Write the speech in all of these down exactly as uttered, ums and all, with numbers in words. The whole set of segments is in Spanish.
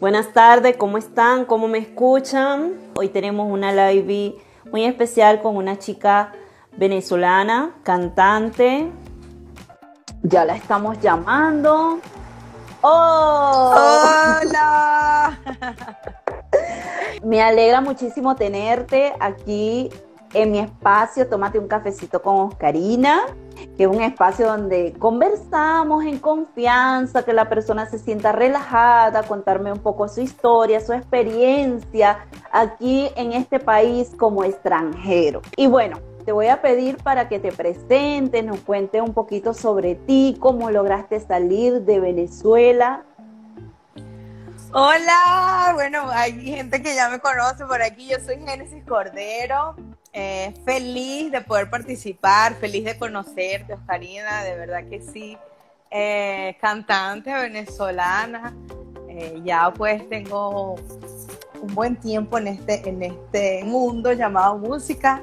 Buenas tardes, ¿cómo están? ¿Cómo me escuchan? Hoy tenemos una live muy especial con una chica venezolana, cantante. Ya la estamos llamando. ¡Oh! ¡Hola! Me alegra muchísimo tenerte aquí en mi espacio, Tómate un Cafecito con Oscarina, que es un espacio donde conversamos en confianza, que la persona se sienta relajada, contarme un poco su historia, su experiencia aquí en este país como extranjero. Y bueno, te voy a pedir para que te presentes, nos cuentes un poquito sobre ti, cómo lograste salir de Venezuela. Hola, bueno, hay gente que ya me conoce por aquí, yo soy Génesis Cordero. Eh, feliz de poder participar, feliz de conocerte, Oscarina, de verdad que sí. Eh, cantante venezolana, eh, ya pues tengo un buen tiempo en este, en este mundo llamado música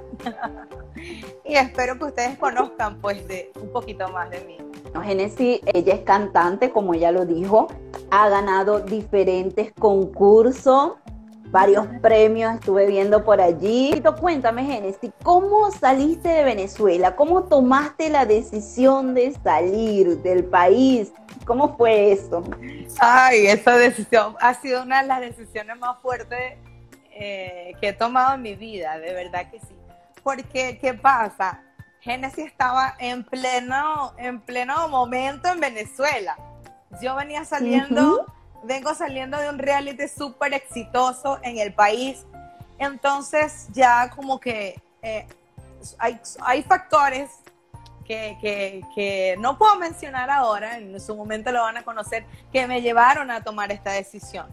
y espero que ustedes conozcan pues de un poquito más de mí. Génesis, ella es cantante, como ella lo dijo, ha ganado diferentes concursos, varios premios estuve viendo por allí. Cuéntame, Génesis, ¿cómo saliste de Venezuela? ¿Cómo tomaste la decisión de salir del país? ¿Cómo fue eso? Ay, esa decisión ha sido una de las decisiones más fuertes eh, que he tomado en mi vida, de verdad que sí. Porque, ¿qué pasa? Génesis estaba en pleno, en pleno momento en Venezuela. Yo venía saliendo... Uh-huh. Vengo saliendo de un reality súper exitoso en el país, entonces ya como que eh, hay, hay factores que, que, que no puedo mencionar ahora, en su momento lo van a conocer, que me llevaron a tomar esta decisión.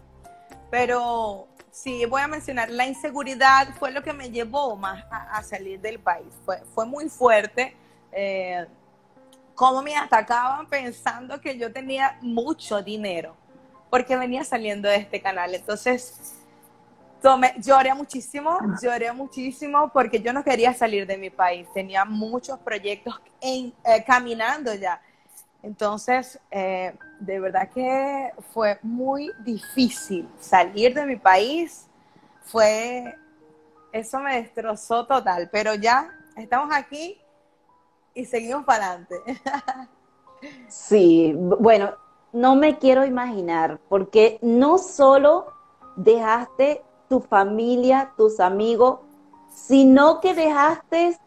Pero sí, voy a mencionar, la inseguridad fue lo que me llevó más a, a salir del país, fue, fue muy fuerte. Eh, cómo me atacaban pensando que yo tenía mucho dinero, porque venía saliendo de este canal. Entonces, tomé, lloré muchísimo, lloré muchísimo, porque yo no quería salir de mi país. Tenía muchos proyectos en, eh, caminando ya. Entonces, eh, de verdad que fue muy difícil salir de mi país. Fue, eso me destrozó total, pero ya estamos aquí y seguimos para adelante. Sí, bueno. No me quiero imaginar, porque no solo dejaste tu familia, tus amigos, sino que dejaste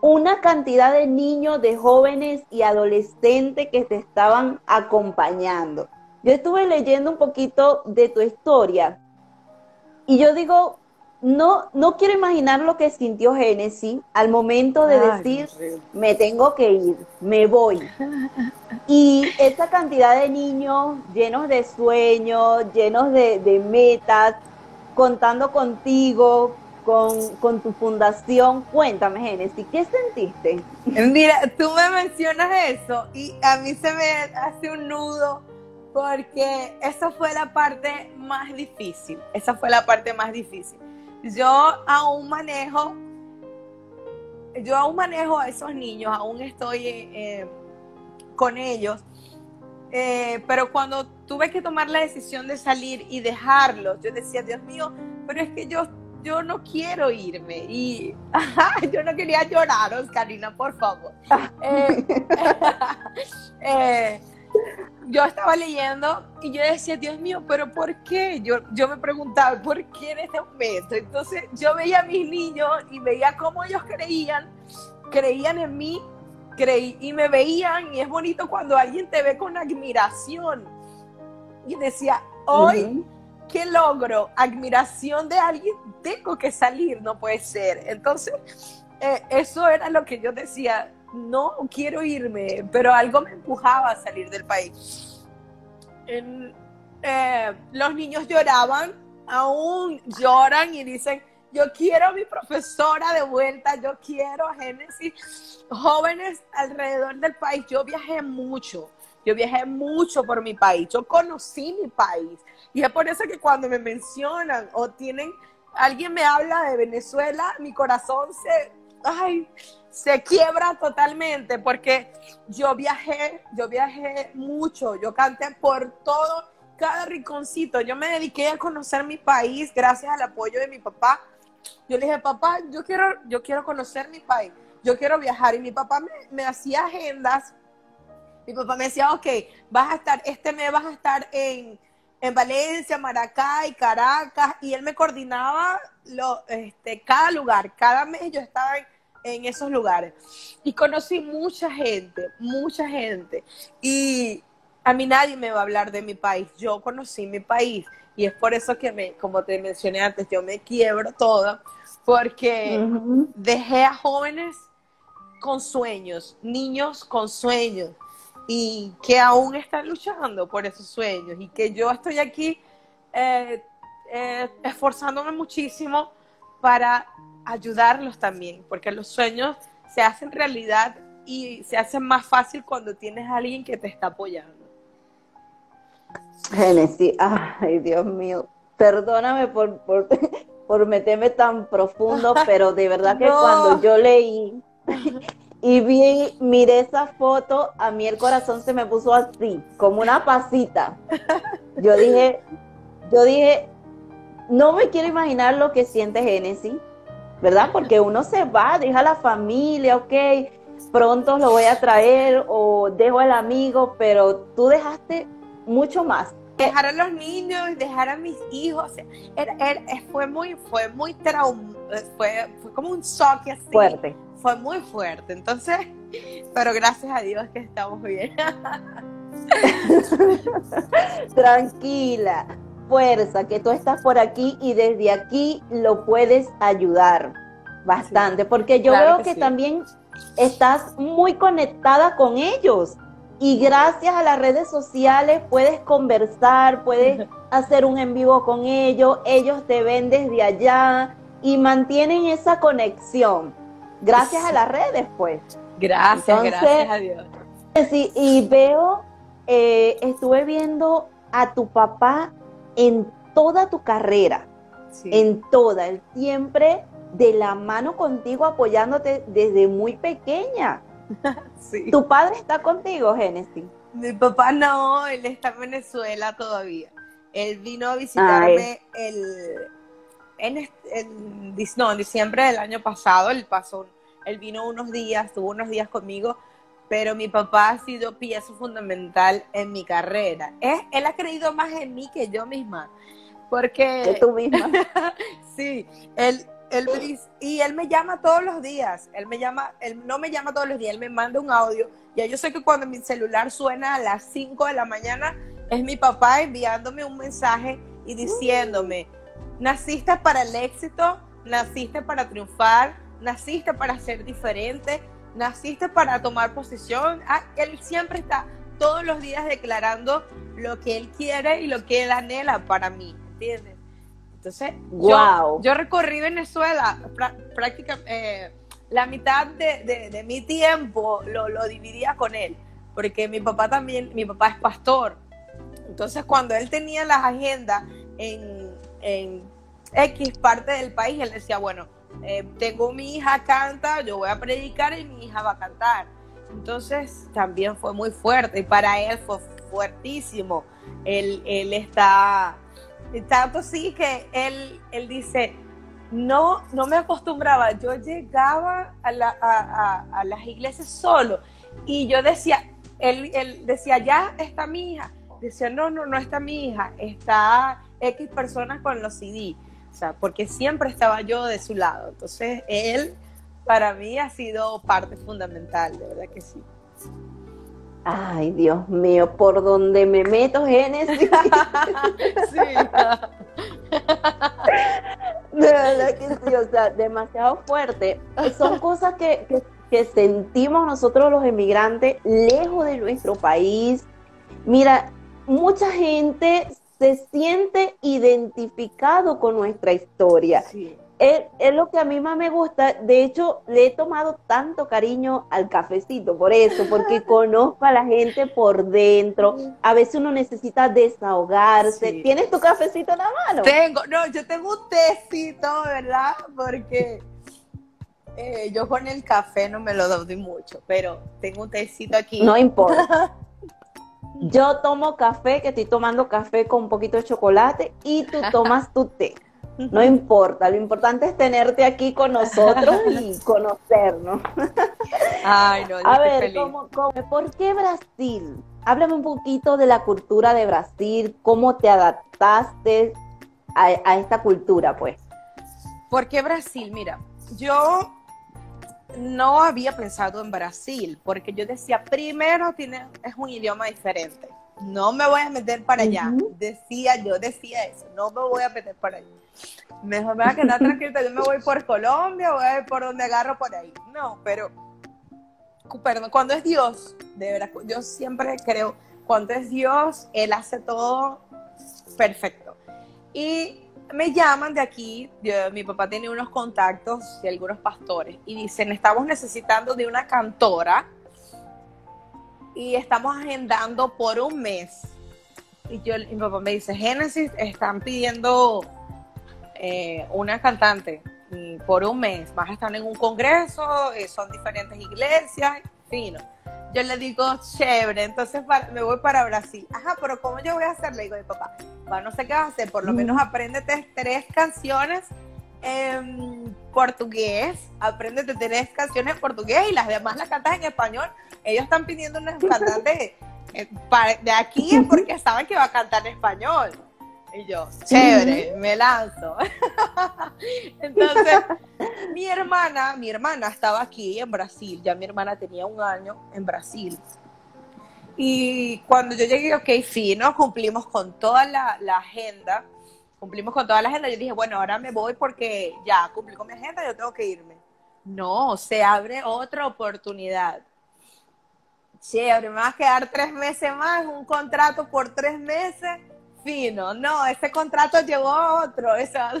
una cantidad de niños, de jóvenes y adolescentes que te estaban acompañando. Yo estuve leyendo un poquito de tu historia y yo digo, no, no quiero imaginar lo que sintió Génesis al momento de Ay, decir, me tengo que ir, me voy. Y esa cantidad de niños llenos de sueños, llenos de, de metas, contando contigo, con, con tu fundación. Cuéntame, Génesis, ¿qué sentiste? Mira, tú me mencionas eso y a mí se me hace un nudo, porque esa fue la parte más difícil, esa fue la parte más difícil. Yo aún manejo, yo aún manejo a esos niños, aún estoy eh, con ellos, eh, pero cuando tuve que tomar la decisión de salir y dejarlos, yo decía, Dios mío, pero es que yo, yo no quiero irme, y ajá, yo no quería llorar, Oscarina, por favor. Eh, eh, yo estaba leyendo y yo decía, Dios mío, pero ¿por qué? Yo, yo me preguntaba, ¿por qué en este momento? Entonces yo veía a mis niños y veía cómo ellos creían, creían en mí, creí, y me veían, y es bonito cuando alguien te ve con admiración. Y decía, hoy, uh-huh. ¿qué logro? Admiración de alguien, tengo que salir, no puede ser. Entonces eh, eso era lo que yo decía, no quiero irme, pero algo me empujaba a salir del país. En, eh, los niños lloraban, aún lloran y dicen, yo quiero a mi profesora de vuelta, yo quiero a Génesis. Jóvenes alrededor del país, yo viajé mucho, Yo viajé mucho por mi país, yo conocí mi país. Y es por eso que cuando me mencionan o tienen, alguien me habla de Venezuela, mi corazón se, ay, se quiebra totalmente, porque yo viajé, yo viajé mucho, yo canté por todo, cada rinconcito. Yo me dediqué a conocer mi país gracias al apoyo de mi papá. Yo le dije, papá, yo quiero, yo quiero conocer mi país, yo quiero viajar. Y mi papá me, me hacía agendas. Mi papá me decía, ok, vas a estar, este mes vas a estar en, en Valencia, Maracay, Caracas. Y él me coordinaba lo, este, cada lugar. Cada mes yo estaba en, en esos lugares. Y conocí mucha gente, mucha gente. Y a mí nadie me va a hablar de mi país. Yo conocí mi país. Y es por eso que, me, como te mencioné antes, yo me quiebro toda. Porque uh-huh. dejé a jóvenes con sueños, niños con sueños. Y que aún están luchando por esos sueños. Y que yo estoy aquí eh, eh, esforzándome muchísimo para ayudarlos también. Porque los sueños se hacen realidad y se hacen más fácil cuando tienes a alguien que te está apoyando. Génesis, ay Dios mío, perdóname por, por, por meterme tan profundo, pero de verdad que no. Cuando yo leí... Y vi, miré esa foto, a mí el corazón se me puso así, como una pasita. Yo dije, yo dije, no me quiero imaginar lo que siente Génesis, ¿verdad? Porque uno se va, deja a la familia, ok, pronto lo voy a traer o dejo al amigo, pero tú dejaste mucho más. Dejar a los niños, dejar a mis hijos, o sea, era, era, fue muy, fue muy traum, fue, fue como un shock así. Fuerte. Fue muy fuerte, entonces, pero gracias a Dios que estamos bien. Tranquila, fuerza, que tú estás por aquí y desde aquí lo puedes ayudar bastante, sí, porque yo claro veo que, que sí. También estás muy conectada con ellos y gracias a las redes sociales puedes conversar, puedes hacer un en vivo con ellos, ellos te ven desde allá y mantienen esa conexión. Gracias a las redes, pues. Gracias, entonces, gracias a Dios. Y, y veo, eh, estuve viendo a tu papá en toda tu carrera, sí. En toda, él siempre de la mano contigo, apoyándote desde muy pequeña. Sí. ¿Tu padre está contigo, Génesis? Mi papá no, él está en Venezuela todavía. Él vino a visitarme ah, el... En, en, no, en diciembre del año pasado, él, pasó, él vino unos días, estuvo unos días conmigo, pero mi papá ha sido pieza fundamental en mi carrera. Es, él ha creído más en mí que yo misma. Porque... Que tú misma. Sí, él, él me dice, y él me llama todos los días, él, me llama, él no me llama todos los días, él me manda un audio. Ya yo sé que cuando mi celular suena a las cinco de la mañana, es mi papá enviándome un mensaje y diciéndome... Naciste para el éxito, naciste para triunfar, naciste para ser diferente, naciste para tomar posición. Ah, él siempre está todos los días declarando lo que él quiere y lo que él anhela para mí, ¿entiendes? Entonces, wow. yo, yo recorrí Venezuela prácticamente eh, la mitad de, de, de mi tiempo lo, lo dividía con él, porque mi papá también, mi papá es pastor. Entonces, cuando él tenía las agendas en en X parte del país, él decía, bueno, eh, tengo mi hija canta, yo voy a predicar y mi hija va a cantar. Entonces también fue muy fuerte y para él fue fuertísimo. Él, él está, tanto sí que él, él dice, no, no me acostumbraba, yo llegaba a, la, a, a, a las iglesias solo y yo decía, él, él decía, ya está mi hija. Decía, no, no, no está mi hija, está X personas con los C D, o sea, porque siempre estaba yo de su lado. Entonces, él para mí ha sido parte fundamental, de verdad que sí. Ay, Dios mío, por donde me meto, Génesis. Sí. De verdad que sí, o sea, demasiado fuerte. Son cosas que, que, que sentimos nosotros los emigrantes lejos de nuestro país. Mira, mucha gente se siente identificado con nuestra historia. Sí. Es, es lo que a mí más me gusta. De hecho, le he tomado tanto cariño al cafecito, por eso, porque conozco a la gente por dentro. A veces uno necesita desahogarse. Sí. ¿Tienes tu cafecito en la mano? Tengo, no, yo tengo un tecito, ¿verdad? Porque eh, yo con el café no me lo doy mucho, pero tengo un tecito aquí. No importa. Yo tomo café, que estoy tomando café con un poquito de chocolate, y tú tomas tu té. No importa, lo importante es tenerte aquí con nosotros y conocernos. Ay, no, a ver, ¿cómo, cómo, ¿por qué Brasil? Háblame un poquito de la cultura de Brasil, cómo te adaptaste a, a esta cultura, pues. ¿Por qué Brasil? Mira, yo no había pensado en Brasil, porque yo decía, primero tiene, es un idioma diferente. No me voy a meter para allá. Uh-huh. Decía yo, decía eso. No me voy a meter para allá. Mejor me voy a quedar tranquila. Yo me voy por Colombia, voy a ver por donde agarro por ahí. No, pero, perdón, cuando es Dios, de verdad, yo siempre creo, cuando es Dios, Él hace todo perfecto. Y me llaman de aquí, yo, mi papá tiene unos contactos de algunos pastores, y dicen, estamos necesitando de una cantora, y estamos agendando por un mes. Y yo, mi papá me dice, Génesis, están pidiendo eh, una cantante por un mes. Vas a estar en un congreso, eh, son diferentes iglesias, fino. Yo le digo, chévere, entonces para, me voy para Brasil. Ajá, pero ¿cómo yo voy a hacer? Le digo, mi papá, bueno, no sé qué vas a hacer, por lo menos apréndete tres canciones en portugués, apréndete tres canciones en portugués y las demás las cantas en español. Ellos están pidiendo unas cantantes de aquí porque saben que va a cantar en español. Y yo, chévere, me lanzo. Entonces, mi hermana, mi hermana estaba aquí en Brasil. Ya mi hermana tenía un año en Brasil. Y cuando yo llegué, ok, fino, cumplimos con toda la, la agenda. Cumplimos con toda la agenda. Yo dije, bueno, ahora me voy porque ya cumplí con mi agenda, yo tengo que irme. No, se abre otra oportunidad. Chévere, me vas a quedar tres meses más, un contrato por tres meses, fino. No, ese contrato llegó a otro. Esa...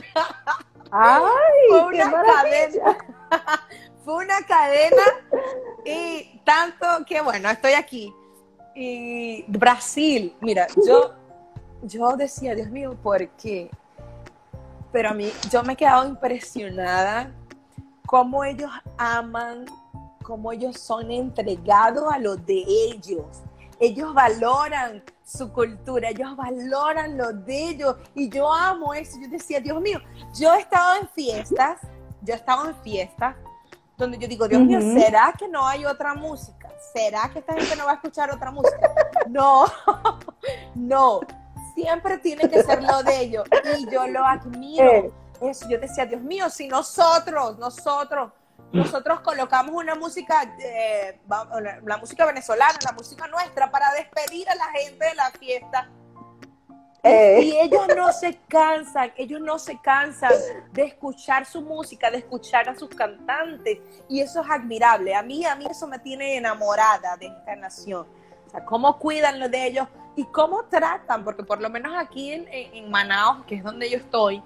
¡Ay, fue una cadena! Fue una cadena y tanto que, bueno, estoy aquí. Y Brasil, mira, yo... Yo decía, Dios mío, ¿por qué? Pero a mí, yo me he quedado impresionada cómo ellos aman, cómo ellos son entregados a lo de ellos. Ellos valoran su cultura, ellos valoran lo de ellos. Y yo amo eso. Yo decía, Dios mío, yo he estado en fiestas, yo he estado en fiestas, donde yo digo, Dios mío, ¿será que no hay otra música? ¿Será que esta gente no va a escuchar otra música? No, no. Siempre tiene que ser lo de ellos. Y yo lo admiro. Eso, yo decía, Dios mío, si nosotros, nosotros, nosotros colocamos una música, eh, la música venezolana, la música nuestra, para despedir a la gente de la fiesta. Eh. Y ellos no se cansan, ellos no se cansan de escuchar su música, de escuchar a sus cantantes. Y eso es admirable. A mí, a mí eso me tiene enamorada de esta nación. O sea, cómo cuidan lo de ellos. ¿Y cómo tratan? Porque por lo menos aquí en, en Manaus, que es donde yo estoy,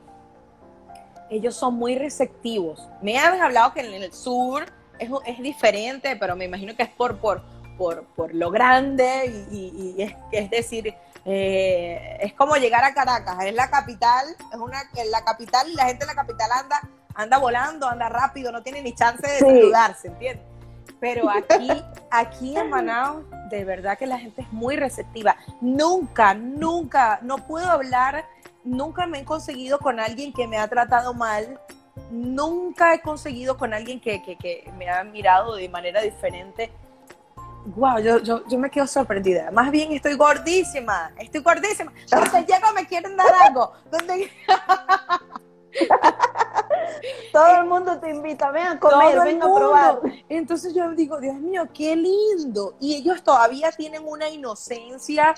ellos son muy receptivos. Me han hablado que en el sur es, es diferente, pero me imagino que es por, por, por, por lo grande y, y es, es decir, eh, es como llegar a Caracas, es la capital, es una, es la capital y la gente de la capital anda, anda volando, anda rápido, no tiene ni chance de sí. saludarse, ¿entiendes? Pero aquí, aquí en Manaus, de verdad que la gente es muy receptiva. Nunca, nunca, no puedo hablar, nunca me he conseguido con alguien que me ha tratado mal, nunca he conseguido con alguien que, que, que me ha mirado de manera diferente. Wow, yo, yo, yo me quedo sorprendida. Más bien estoy gordísima, estoy gordísima. Entonces llego, me quieren dar algo. ¿Dónde? Todo el mundo te invita, ven a comer, ven a probar. Entonces yo digo, Dios mío, qué lindo. Y ellos todavía tienen una inocencia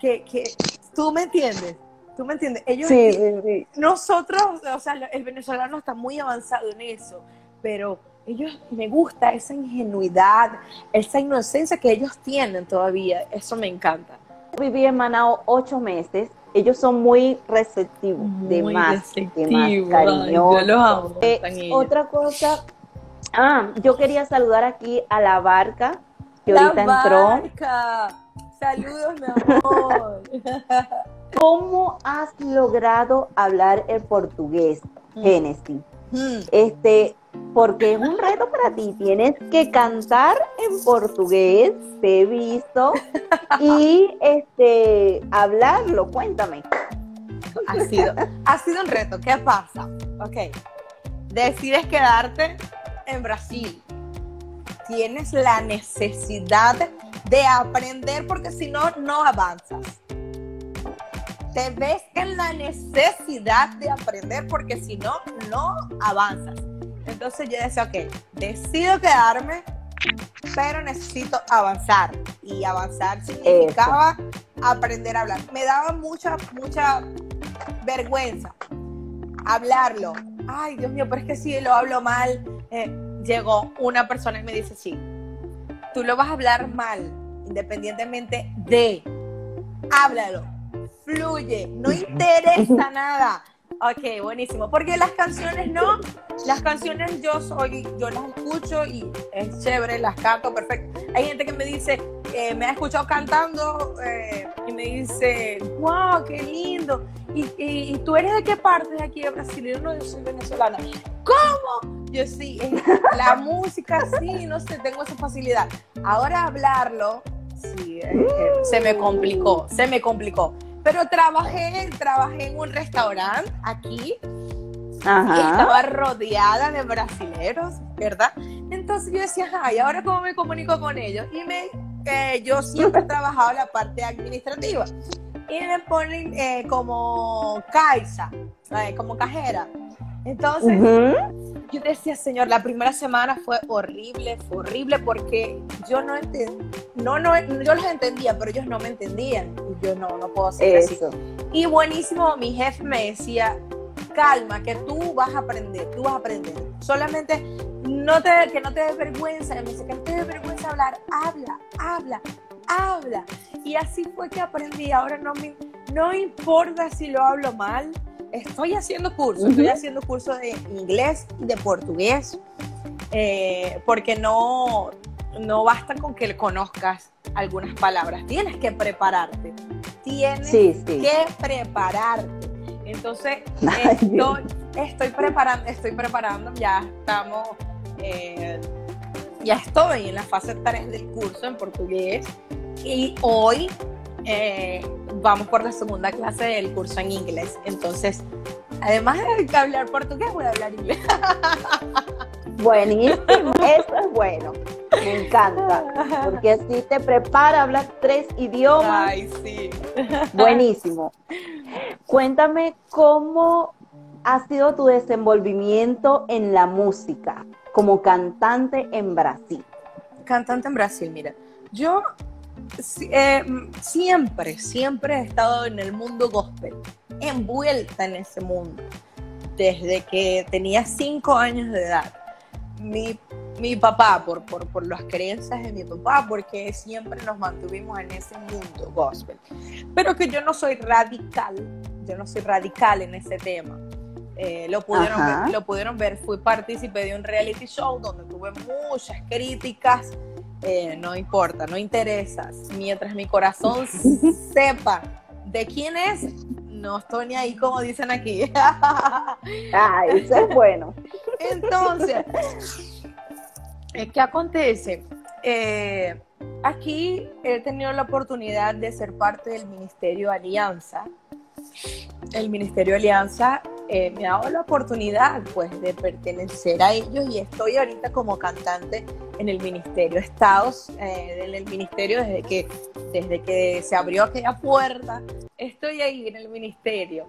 que, que tú me entiendes, tú me entiendes. Ellos, sí, sí, sí. Nosotros, o sea, el venezolano está muy avanzado en eso, pero ellos, me gusta esa ingenuidad, esa inocencia que ellos tienen todavía, eso me encanta. Viví en Manaus ocho meses ellos son muy receptivos, muy de más, receptivo, de más cariñosos. Ay, yo los amo, eh, otra cosa, ah, yo quería saludar aquí a la barca, que la ahorita barca. entró. Saludos, mi amor. ¿Cómo has logrado hablar el portugués, Génesis? Mm. Este, porque es un reto para ti. Tienes que cantar en portugués, te he visto, y este, hablarlo. Cuéntame. Ha sido, ha sido un reto. ¿Qué pasa? Ok. Decides quedarte en Brasil. Tienes la necesidad de aprender porque si no, no avanzas. Te ves en la necesidad de aprender porque si no, no avanzas. Entonces yo decía, ok, decido quedarme, pero necesito avanzar. Y avanzar significaba Eso. aprender a hablar. Me daba mucha, mucha vergüenza hablarlo. Ay, Dios mío, pero es que si lo hablo mal... Eh, llegó una persona y me dice, sí, tú lo vas a hablar mal, independientemente de, háblalo, fluye, no interesa nada. Ok, buenísimo, porque las canciones no, las canciones yo soy, yo las escucho y es chévere, las canto, perfecto. Hay gente que me dice, eh, me ha escuchado cantando eh, y me dice, wow, qué lindo, y, y, y tú eres de qué parte de aquí de Brasil, yo no, yo soy venezolana. ¿Cómo? Yo sí, eh, la música sí, no sé, tengo esa facilidad. Ahora hablarlo, sí, eh, eh, se me complicó, se me complicó. Pero trabajé, trabajé en un restaurante aquí. Ajá. Estaba rodeada de brasileros, ¿verdad? Entonces yo decía, ay, ¿ahora cómo me comunico con ellos? Y me, eh, yo siempre he trabajado la parte administrativa. Y me ponen eh, como caixa, ¿sabes? Como cajera. Entonces, uh-huh. yo decía, señor, la primera semana fue horrible, fue horrible porque yo no entendía, no, no, yo los entendía, pero ellos no me entendían. Y yo no, no puedo hacer eso. Así. Y buenísimo, mi jefe me decía, calma, que tú vas a aprender, tú vas a aprender. Solamente no te, que no te dé vergüenza. Y me dice, que no te dé vergüenza hablar, habla, habla, habla. Y así fue que aprendí. Ahora no me, no importa si lo hablo mal. Estoy haciendo cursos, uh-huh. estoy haciendo cursos de inglés y de portugués, eh, porque no, no basta con que conozcas algunas palabras, tienes que prepararte, tienes sí, sí. que prepararte. Entonces, Ay, estoy, estoy preparando, estoy preparando, ya estamos, eh, ya estoy en la fase tres del curso en portugués y hoy... Eh, vamos por la segunda clase del curso en inglés. Entonces, además de hablar portugués, voy a hablar inglés. Buenísimo, eso es bueno. Me encanta, porque así te prepara, hablas tres idiomas. Ay, sí. Buenísimo. Cuéntame cómo ha sido tu desenvolvimiento en la música como cantante en Brasil. Cantante en Brasil, mira, yo... Eh, siempre, siempre he estado en el mundo gospel, envuelta en ese mundo, desde que tenía cinco años de edad. Mi, mi papá, por, por, por las creencias de mi papá, porque siempre nos mantuvimos en ese mundo gospel. Pero que yo no soy radical, yo no soy radical en ese tema. Eh, lo, pudieron ver, lo pudieron ver, fui partícipe de un reality show donde tuve muchas críticas. Eh, no importa, no interesas. Mientras mi corazón sepa de quién es, no estoy ni ahí como dicen aquí. Ah, eso es bueno. Entonces, ¿qué acontece? Eh, aquí he tenido la oportunidad de ser parte del Ministerio Alianza. El Ministerio Alianza eh, me ha dado la oportunidad, pues, de pertenecer a ellos y estoy ahorita como cantante en el Ministerio Estados, eh, en el Ministerio desde que, desde que se abrió aquella puerta, estoy ahí en el Ministerio.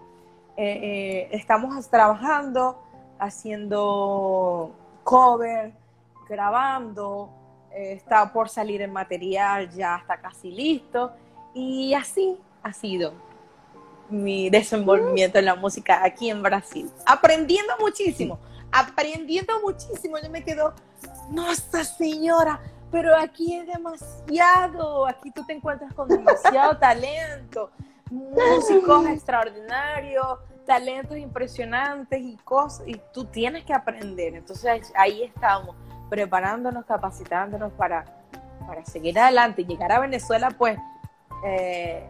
Eh, eh, estamos trabajando, haciendo cover, grabando, eh, está por salir el material, ya está casi listo y así ha sido mi desenvolvimiento en la música aquí en Brasil. Aprendiendo muchísimo, aprendiendo muchísimo, yo me quedo... Nossa señora, pero aquí es demasiado, aquí tú te encuentras con demasiado talento, músicos extraordinarios, talentos impresionantes y cosas, y tú tienes que aprender. Entonces ahí estamos, preparándonos, capacitándonos para, para seguir adelante y llegar a Venezuela, pues, eh,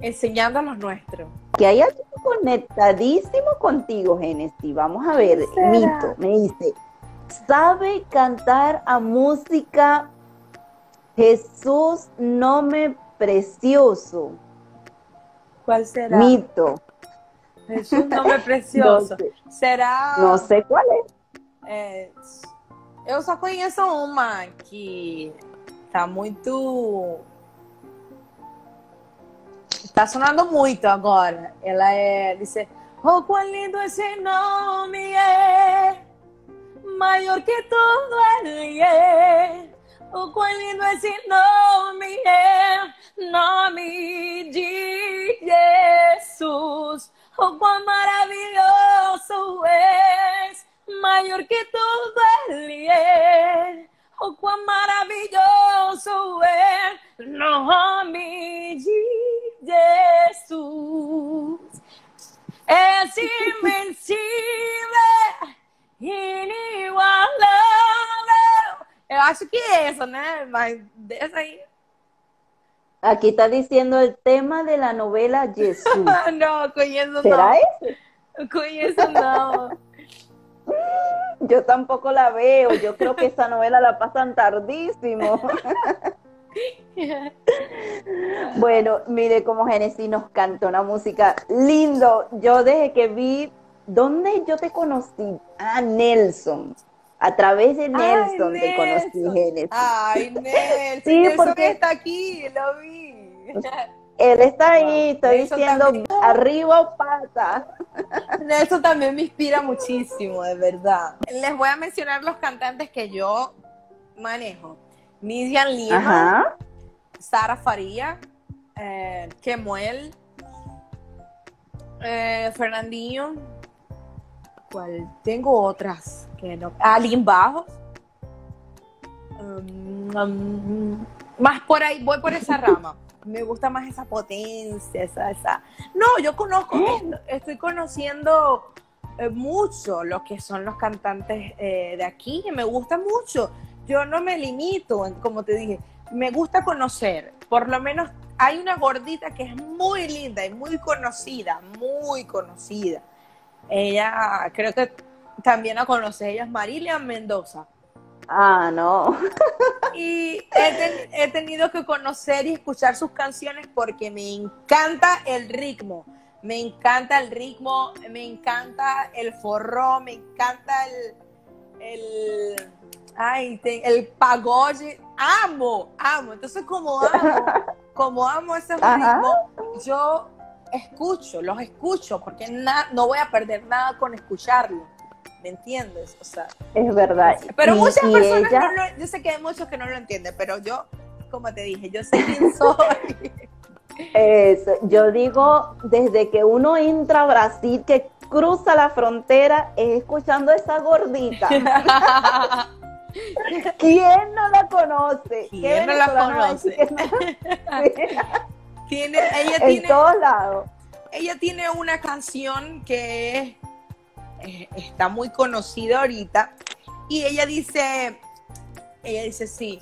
enseñando a los nuestros. Que hay algo conectadísimo contigo, Génesis. Vamos a ver, Mito me dice, ¿sabe cantar a música Jesús Nome Precioso? ¿Cuál será? Mito. Jesús Nome Precioso. No sé. Será... No sé cuál es. É, eu só conheço uma que tá muito... Tá sonando muito agora. Ela é... Dice, oh, quão lindo esse nome é, maior que tudo é. O cual lindo es el nombre, el nombre de Jesús. O cuán maravilloso es, mayor que todo él. O cuán maravilloso es, el nombre de Jesús. Es invencible, inigualable. Yo acho que eso, ¿no? De eso ahí. Aquí está diciendo el tema de la novela Jesús. No, con eso no. ¿Será eso? Con eso no. Yo tampoco la veo. Yo creo que esa novela la pasan tardísimo. Bueno, mire cómo Génesis nos canta una música lindo. Yo desde que vi... ¿Dónde yo te conocí? Ah, Nelson. A través de Nelson te conocí, Génesis. Ay, Nelson. Sí, Nelson, porque está aquí, lo vi. Él está ahí, estoy Nelson diciendo también. Arriba o pata. Nelson también me inspira muchísimo, de verdad. Les voy a mencionar los cantantes que yo manejo. Nizia Lima, ajá, Sara Farías, eh, Kemuel, eh, Fernandinho. ¿Cuál? Tengo otras. No. Alin Bajo, um, um, más por ahí, voy por esa rama. Me gusta más esa potencia, esa, esa. No, yo conozco, ¿Eh? estoy conociendo eh, mucho lo que son los cantantes eh, de aquí, que me gusta mucho. Yo no me limito, como te dije, me gusta conocer. Por lo menos hay una gordita que es muy linda y muy conocida, muy conocida. Ella, creo que también la conoces, ella es Marilia Mendoza. Ah, no. Y he, ten, he tenido que conocer y escuchar sus canciones porque me encanta el ritmo. Me encanta el ritmo, me encanta el forró, me encanta el... el ay, el pagode. Amo, amo. Entonces, como amo, como amo ese ritmo, yo escucho, los escucho, porque na, no voy a perder nada con escucharlo. ¿Me entiendes? O sea, es verdad. Pero muchas y personas, ella... no lo, yo sé que hay muchos que no lo entienden, pero yo, como te dije, yo sé quién soy. Eso, yo digo, desde que uno entra a Brasil, que cruza la frontera, es escuchando a esa gordita. ¿Quién no la conoce? ¿Quién no la conoce? Tiene, ella en tiene, todos lados. Ella tiene una canción que es... está muy conocida ahorita y ella dice ella dice sí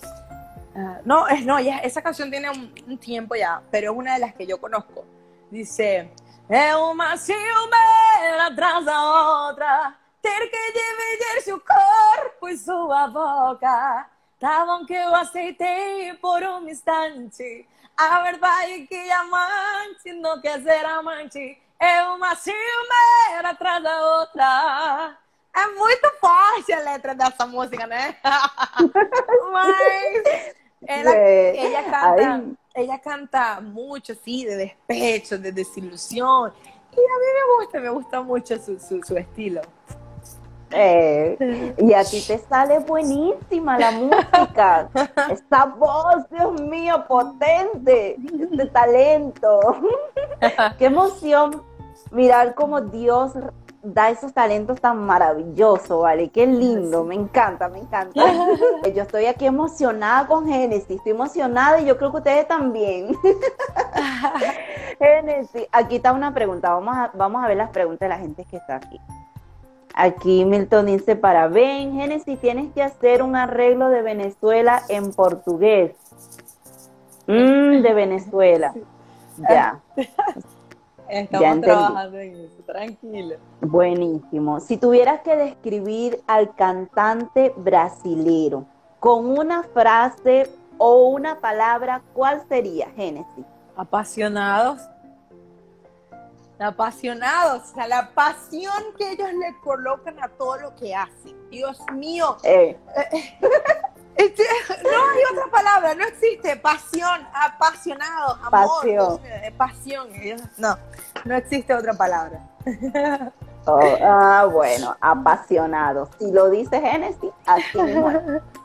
uh, no, es, no ella, esa canción tiene un, un tiempo ya, pero es una de las que yo conozco. Dice é uma ciumeira atrás da outra, ter que dividir seu corpo e sua boca, tá bom que eu aceitei por um instante, a verdade é que amante não quer ser amante. É uma ciumeira atrás da outra. É muito forte a letra dessa música, né? Mas ela, ela, canta, ela canta muito, assim, de despecho, de desilusão. E a mim me gusta, me gusta muito su, su, su estilo. Eh, y a ti te sale buenísima la música. Esa voz, Dios mío, potente. Este talento. Qué emoción mirar cómo Dios da esos talentos tan maravillosos, ¿vale? Qué lindo, me encanta, me encanta. Yo estoy aquí emocionada con Génesis, estoy emocionada y yo creo que ustedes también. Génesis, aquí está una pregunta, vamos a, vamos a ver las preguntas de la gente que está aquí. Aquí Milton dice para Ben, Génesis, tienes que hacer un arreglo de Venezuela en portugués. Mm, de Venezuela. Ya. Estamos trabajando en eso, tranquila. Buenísimo. Si tuvieras que describir al cantante brasilero con una frase o una palabra, ¿cuál sería, Génesis? Apasionados. Apasionados, o sea, la pasión que ellos le colocan a todo lo que hacen. Dios mío. Eh. Este, no hay otra palabra, no existe. Pasión, apasionado, amor, pasión. pasión no, no existe otra palabra. Oh, ah, bueno, apasionado. Si lo dice Génesis, así mismo.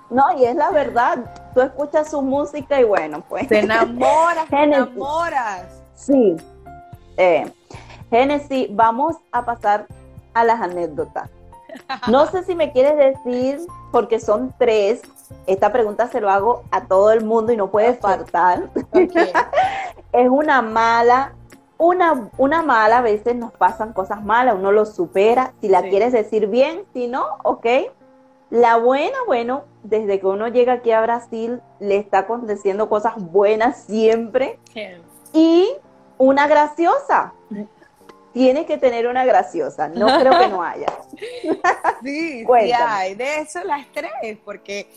No, y es la verdad. Tú escuchas su música y bueno, pues. Te enamoras, te enamoras. Sí. Eh, Génesis, vamos a pasar a las anécdotas. No sé si me quieres decir, porque son tres, esta pregunta se lo hago a todo el mundo y no puede okay. faltar. Okay. Es una mala, una, una mala, a veces nos pasan cosas malas, uno lo supera, si la sí. quieres decir bien, si no, ok. La buena, bueno, desde que uno llega aquí a Brasil, le está aconteciendo cosas buenas siempre. Okay. Y una graciosa. Tienes que tener una graciosa, no creo que no haya. Sí, sí hay, de eso las tres, porque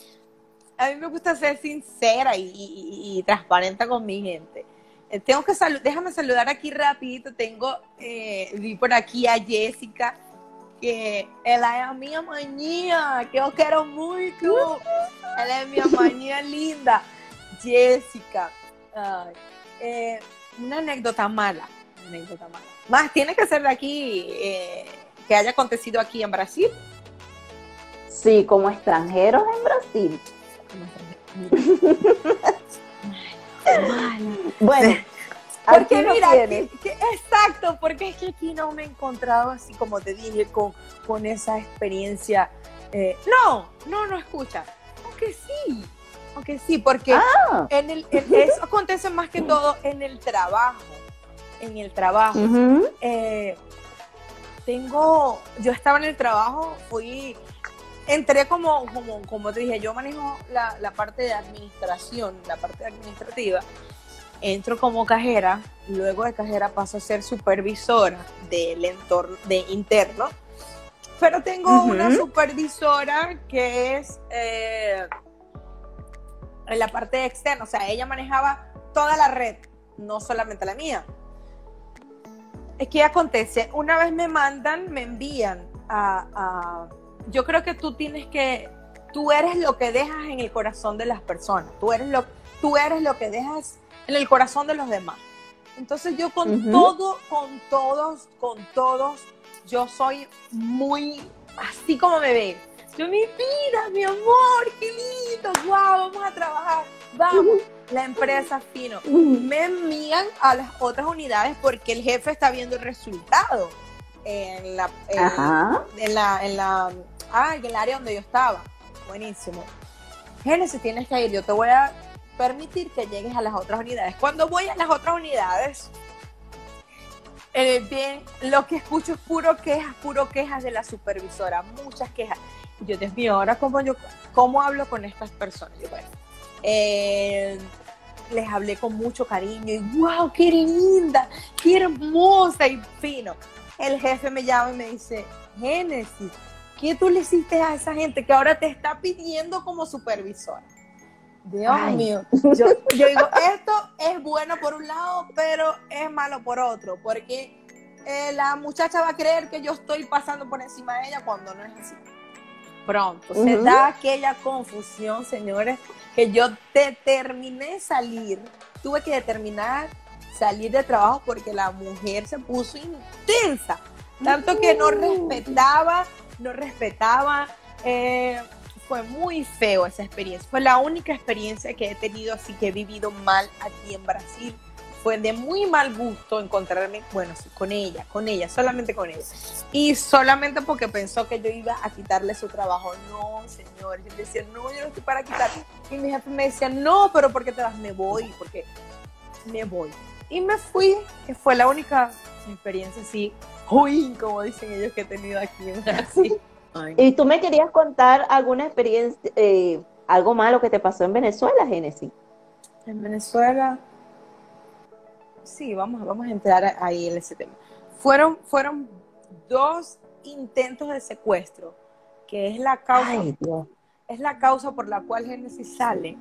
a mí me gusta ser sincera y, y, y transparente con mi gente. Eh, tengo que salu déjame saludar aquí rapidito, tengo, eh, vi por aquí a Jessica, que ella es mi manía, que yo quiero mucho, ella es mi manía linda. Jessica, uh, eh, una anécdota mala, una anécdota mala. Más, tiene que ser de aquí, eh, que haya acontecido aquí en Brasil. Sí, como extranjeros en Brasil. Bueno, porque mira, que, que, exacto, porque es que aquí no me he encontrado así como te dije, con, con esa experiencia. Eh, no, no, no escucha, aunque sí, aunque sí, porque ah. en el, en eso acontece más que todo en el trabajo. en el trabajo, uh-huh. eh, tengo, yo estaba en el trabajo, fui, entré como, como, como te dije, yo manejo la, la parte de administración, la parte administrativa, entro como cajera, luego de cajera paso a ser supervisora del entorno, de interno, pero tengo uh-huh. una supervisora que es eh, en la parte externa, o sea, ella manejaba toda la red, no solamente la mía. Es que acontece, una vez me mandan, me envían a, a... Yo creo que tú tienes que... Tú eres lo que dejas en el corazón de las personas. Tú eres lo, tú eres lo que dejas en el corazón de los demás. Entonces yo con uh-huh. todo, con todos, con todos, yo soy muy... Así como me ven. Yo, mi vida, mi amor, qué lindo, wow, vamos a trabajar, vamos. La empresa fino. Me envían a las otras unidades porque el jefe está viendo el resultado en la, en, en la, en la ah, en el área donde yo estaba. Buenísimo. Génesis, tienes que ir, yo te voy a permitir que llegues a las otras unidades. Cuando voy a las otras unidades, eh, bien, lo que escucho es puro quejas, puro quejas de la supervisora, muchas quejas. Y yo, Dios mío, ahora cómo, yo, cómo hablo con estas personas. Yo, bueno, Eh, les hablé con mucho cariño y wow, qué linda, qué hermosa y fino. El jefe me llama y me dice, Génesis, ¿qué tú le hiciste a esa gente que ahora te está pidiendo como supervisora? Dios Ay. mío, yo, yo digo, esto es bueno por un lado, pero es malo por otro, porque eh, la muchacha va a creer que yo estoy pasando por encima de ella cuando no es así. Pronto, uh-huh. se da aquella confusión, señores, que yo determiné salir, tuve que determinar salir de trabajo porque la mujer se puso intensa, tanto uh-huh. que no respetaba, no respetaba, eh, fue muy feo esa experiencia, fue la única experiencia que he tenido así que he vivido mal aquí en Brasil, fue de muy mal gusto encontrarme, bueno, con ella, con ella, solamente con ella. Y solamente porque pensó que yo iba a quitarle su trabajo. No, señor. Yo decía, no, yo no estoy para quitar. Y mi jefe me decía, no, pero ¿por qué te vas? Me voy, porque me voy. Y me fui, que fue la única experiencia así, uy, como dicen ellos, que he tenido aquí en Brasil. Y tú me querías contar alguna experiencia, eh, algo malo que te pasó en Venezuela, Génesis. En Venezuela, sí, vamos, vamos a entrar ahí en ese tema. Fueron, fueron dos intentos de secuestro, que es la causa, Ay, Dios. es la causa por la cual Génesis sale,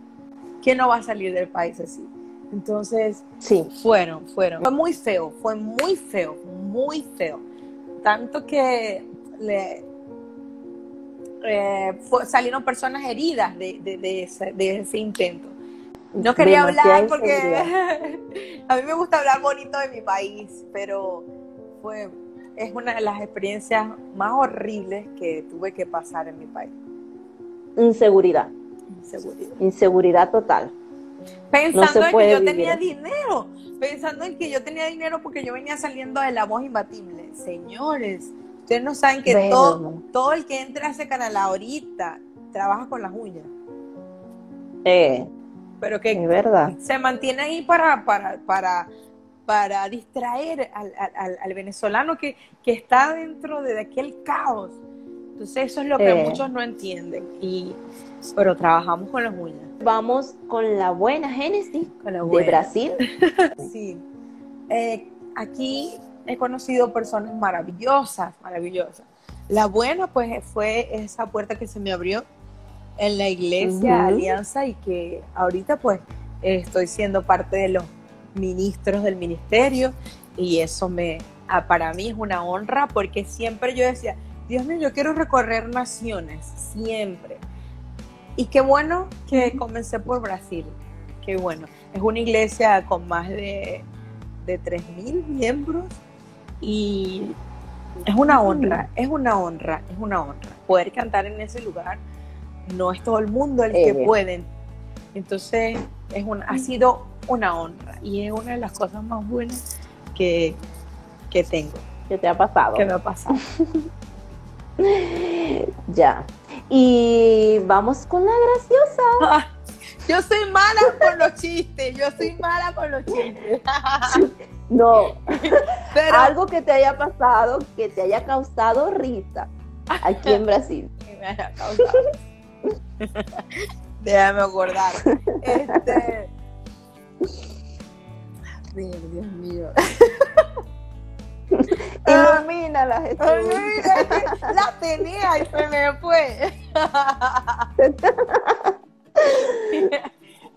que no va a salir del país así. Entonces, sí, fueron, fueron. Fue muy feo, fue muy feo, muy feo. Tanto que le, eh, fue, salieron personas heridas de, de, de, ese, de ese intento. No quería Demasiada hablar porque a mí me gusta hablar bonito de mi país, pero fue, es una de las experiencias más horribles que tuve que pasar en mi país. Inseguridad. Inseguridad. Inseguridad total. Pensando no en que yo vivir. tenía dinero, pensando en que yo tenía dinero porque yo venía saliendo de La Voz Imbatible. Señores, ustedes no saben que bueno. todo, todo el que entra a ese canal ahorita trabaja con las uñas. Eh, Pero que es verdad. Se mantiene ahí para, para, para, para distraer al, al, al venezolano que, que está dentro de aquel caos. Entonces eso es lo que eh. muchos no entienden, y, pero trabajamos con las uñas. Vamos con la buena, Génesis, de Brasil. Sí, eh, aquí he conocido personas maravillosas, maravillosas. La buena pues fue esa puerta que se me abrió en la iglesia uh-huh. Alianza, y que ahorita pues estoy siendo parte de los ministros del ministerio, y eso me, para mí es una honra, porque siempre yo decía, Dios mío, yo quiero recorrer naciones, siempre. Y qué bueno que comencé por Brasil, qué bueno. Es una iglesia con más de, de tres mil miembros, y es una honra, es una honra, es una honra. Poder cantar en ese lugar, no es todo el mundo el que eh. pueden. Entonces, es un, ha sido una honra, y es una de las cosas más buenas que, que tengo. Que te ha pasado. Que me ha pasado. Ya. Y vamos con la graciosa. Yo soy mala con los chistes. Yo soy mala con los chistes. No. Pero, algo que te haya pasado, que te haya causado risa aquí en Brasil. Que me haya causado. Déjame acordar. Este. Dios mío. Ilumina las estrellas. La tenía y se me fue.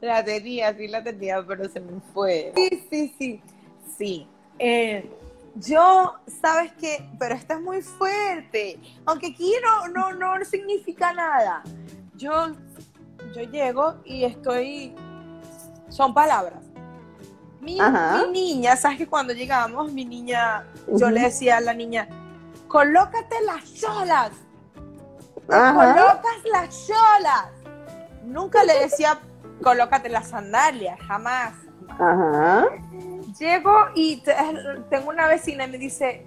La tenía, sí la tenía, pero se me fue. Sí, sí, sí. Sí. Eh, yo, ¿sabes qué? Pero esta es muy fuerte. Aunque aquí no, no, no significa nada. Yo, yo llego y estoy... Son palabras. Mi, mi niña, sabes que cuando llegamos, mi niña, uh-huh. yo le decía a la niña, colócate las cholas, colocas las cholas. Nunca le decía, colócate las sandalias, jamás. Ajá. Llego y tengo una vecina y me dice,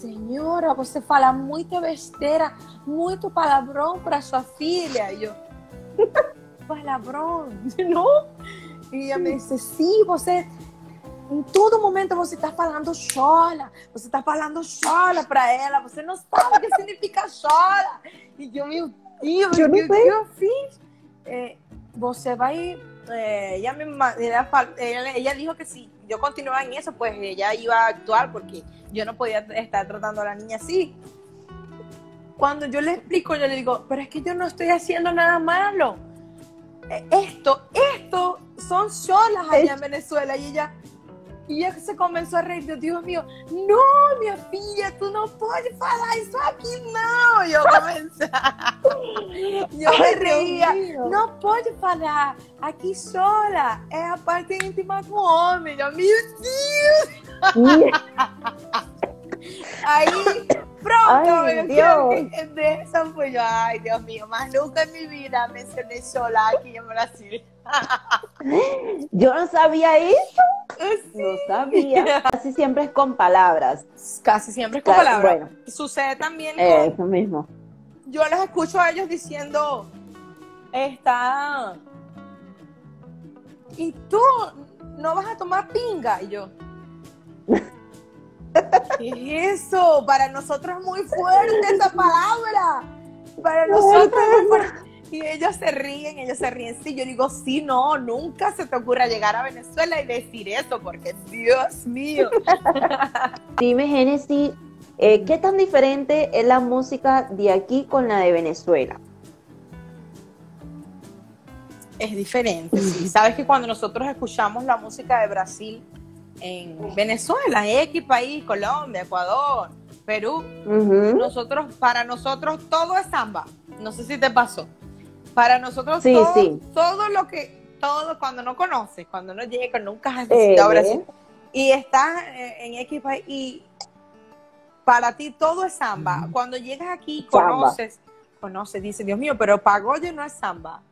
señora, você fala muito besteira, muito palabrão para sua filha. Y yo, palabrão, ¿no? Y ella me dice, sí, você... Em todo momento você está falando chola, você está falando chola para ela, você não sabe o que significa chola. E eu, meu Deus, o que eu fiz? Eh, você vai... Eh, ella, me, ella, ella, ella dijo que si yo continuaba en eso, pues ella iba a actuar, porque yo no podía estar tratando a la niña así. Cuando yo le explico, yo le digo, pero es que yo no estoy haciendo nada malo. Eh, esto, esto son cholas allá en Venezuela. Y ella... Y ella se comenzó a reír. Yo, Dios mío, no, mi filla, tú no puedes falar eso aquí, no. Yo comencé. Yo me reía. No puedes falar aquí sola. Es la parte íntima con hombre. Yo, mi Dios. Ahí, pronto, ay, Dios. Que, de eso fue yo. Ay, Dios mío, más nunca en mi vida mencioné sola aquí en Brasil. Yo no sabía eso. Sí. No sabía. Casi siempre es con palabras. Casi siempre es con claro, palabras. Bueno. Sucede también con... Eh, eso mismo. Yo los escucho a ellos diciendo... Está... ¿Y tú no vas a tomar pinga? Y yo... ¿Qué es eso? Para nosotros es muy fuerte esa palabra. Para nosotros es muy fuerte. Y ellos se ríen, ellos se ríen. Sí, yo digo, sí, no, nunca se te ocurra llegar a Venezuela y decir eso, porque Dios mío. Dime, Génesis, eh, ¿qué tan diferente es la música de aquí con la de Venezuela? Es diferente, sí. Sabes que cuando nosotros escuchamos la música de Brasil en Venezuela, X país, Colombia, Ecuador, Perú, uh-huh. nosotros, para nosotros todo es samba. No sé si te pasó. Para nosotros sí, todo, sí. todo lo que, todo cuando no conoces, cuando no llegas, nunca has visitado eh. Brasil y estás en X país y para ti todo es samba. Cuando llegas aquí conoces, samba. conoces, dices, Dios mío, pero Pagoyo no es samba.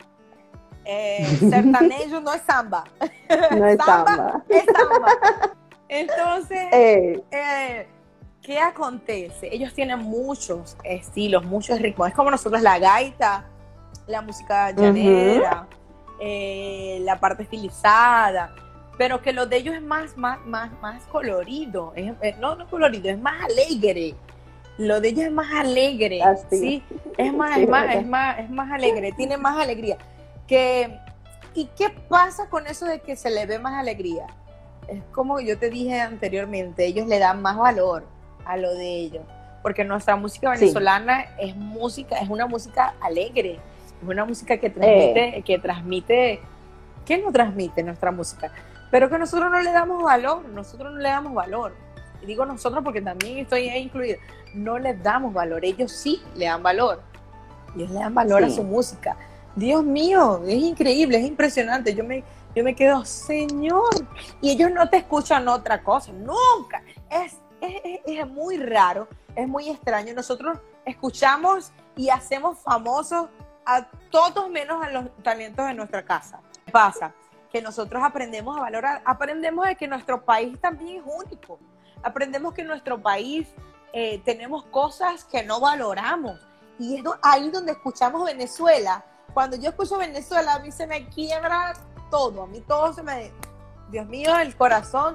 Eh, sertanejo no es samba. No es samba, samba. Es samba. Entonces, eh. Eh, ¿qué acontece? Ellos tienen muchos estilos, muchos ritmos. Es como nosotros la gaita, la música llanera, uh-huh. eh, la parte estilizada, pero que lo de ellos es más, más, más, más colorido. Es, es, no, no colorido, es más alegre. Lo de ellos es más alegre, ¿sí? Es más, sí, es más, es más, es más alegre, tiene más alegría. Que, ¿y qué pasa con eso de que se le ve más alegría? Es como yo te dije anteriormente, ellos le dan más valor a lo de ellos, porque nuestra música venezolana sí. es música, es una música alegre, es una música que transmite, eh. que transmite, que no transmite nuestra música, pero que nosotros no le damos valor, nosotros no le damos valor. Y digo nosotros porque también estoy ahí incluida, no les damos valor, ellos sí le dan valor, ellos le dan valor sí. a su música. Dios mío, es increíble, es impresionante. Yo me, yo me quedo, Señor. Y ellos no te escuchan otra cosa, nunca. Es, es, es muy raro, es muy extraño. Nosotros escuchamos y hacemos famosos a todos menos a los talentos de nuestra casa. ¿Qué pasa? Que nosotros aprendemos a valorar, aprendemos de que nuestro país también es único. Aprendemos que en nuestro país eh, tenemos cosas que no valoramos. Y es ahí donde escuchamos Venezuela. Cuando yo escucho Venezuela, a mí se me quiebra todo, a mí todo se me... Dios mío, el corazón,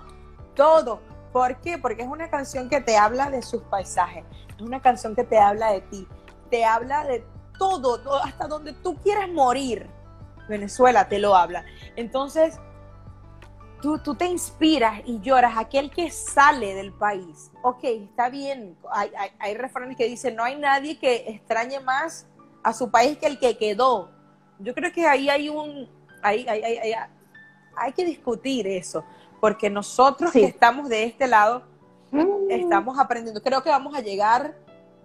todo. ¿Por qué? Porque es una canción que te habla de sus paisajes, es una canción que te habla de ti, te habla de todo, todo hasta donde tú quieras morir. Venezuela te lo habla. Entonces, tú, tú te inspiras y lloras. Aquel que sale del país, ok, está bien, hay, hay, hay refranes que dicen, no hay nadie que extrañe más a su país que el que quedó. Yo creo que ahí hay un... Ahí, ahí, ahí, ahí, hay que discutir eso, porque nosotros sí. que estamos de este lado, mm. estamos aprendiendo. Creo que vamos a llegar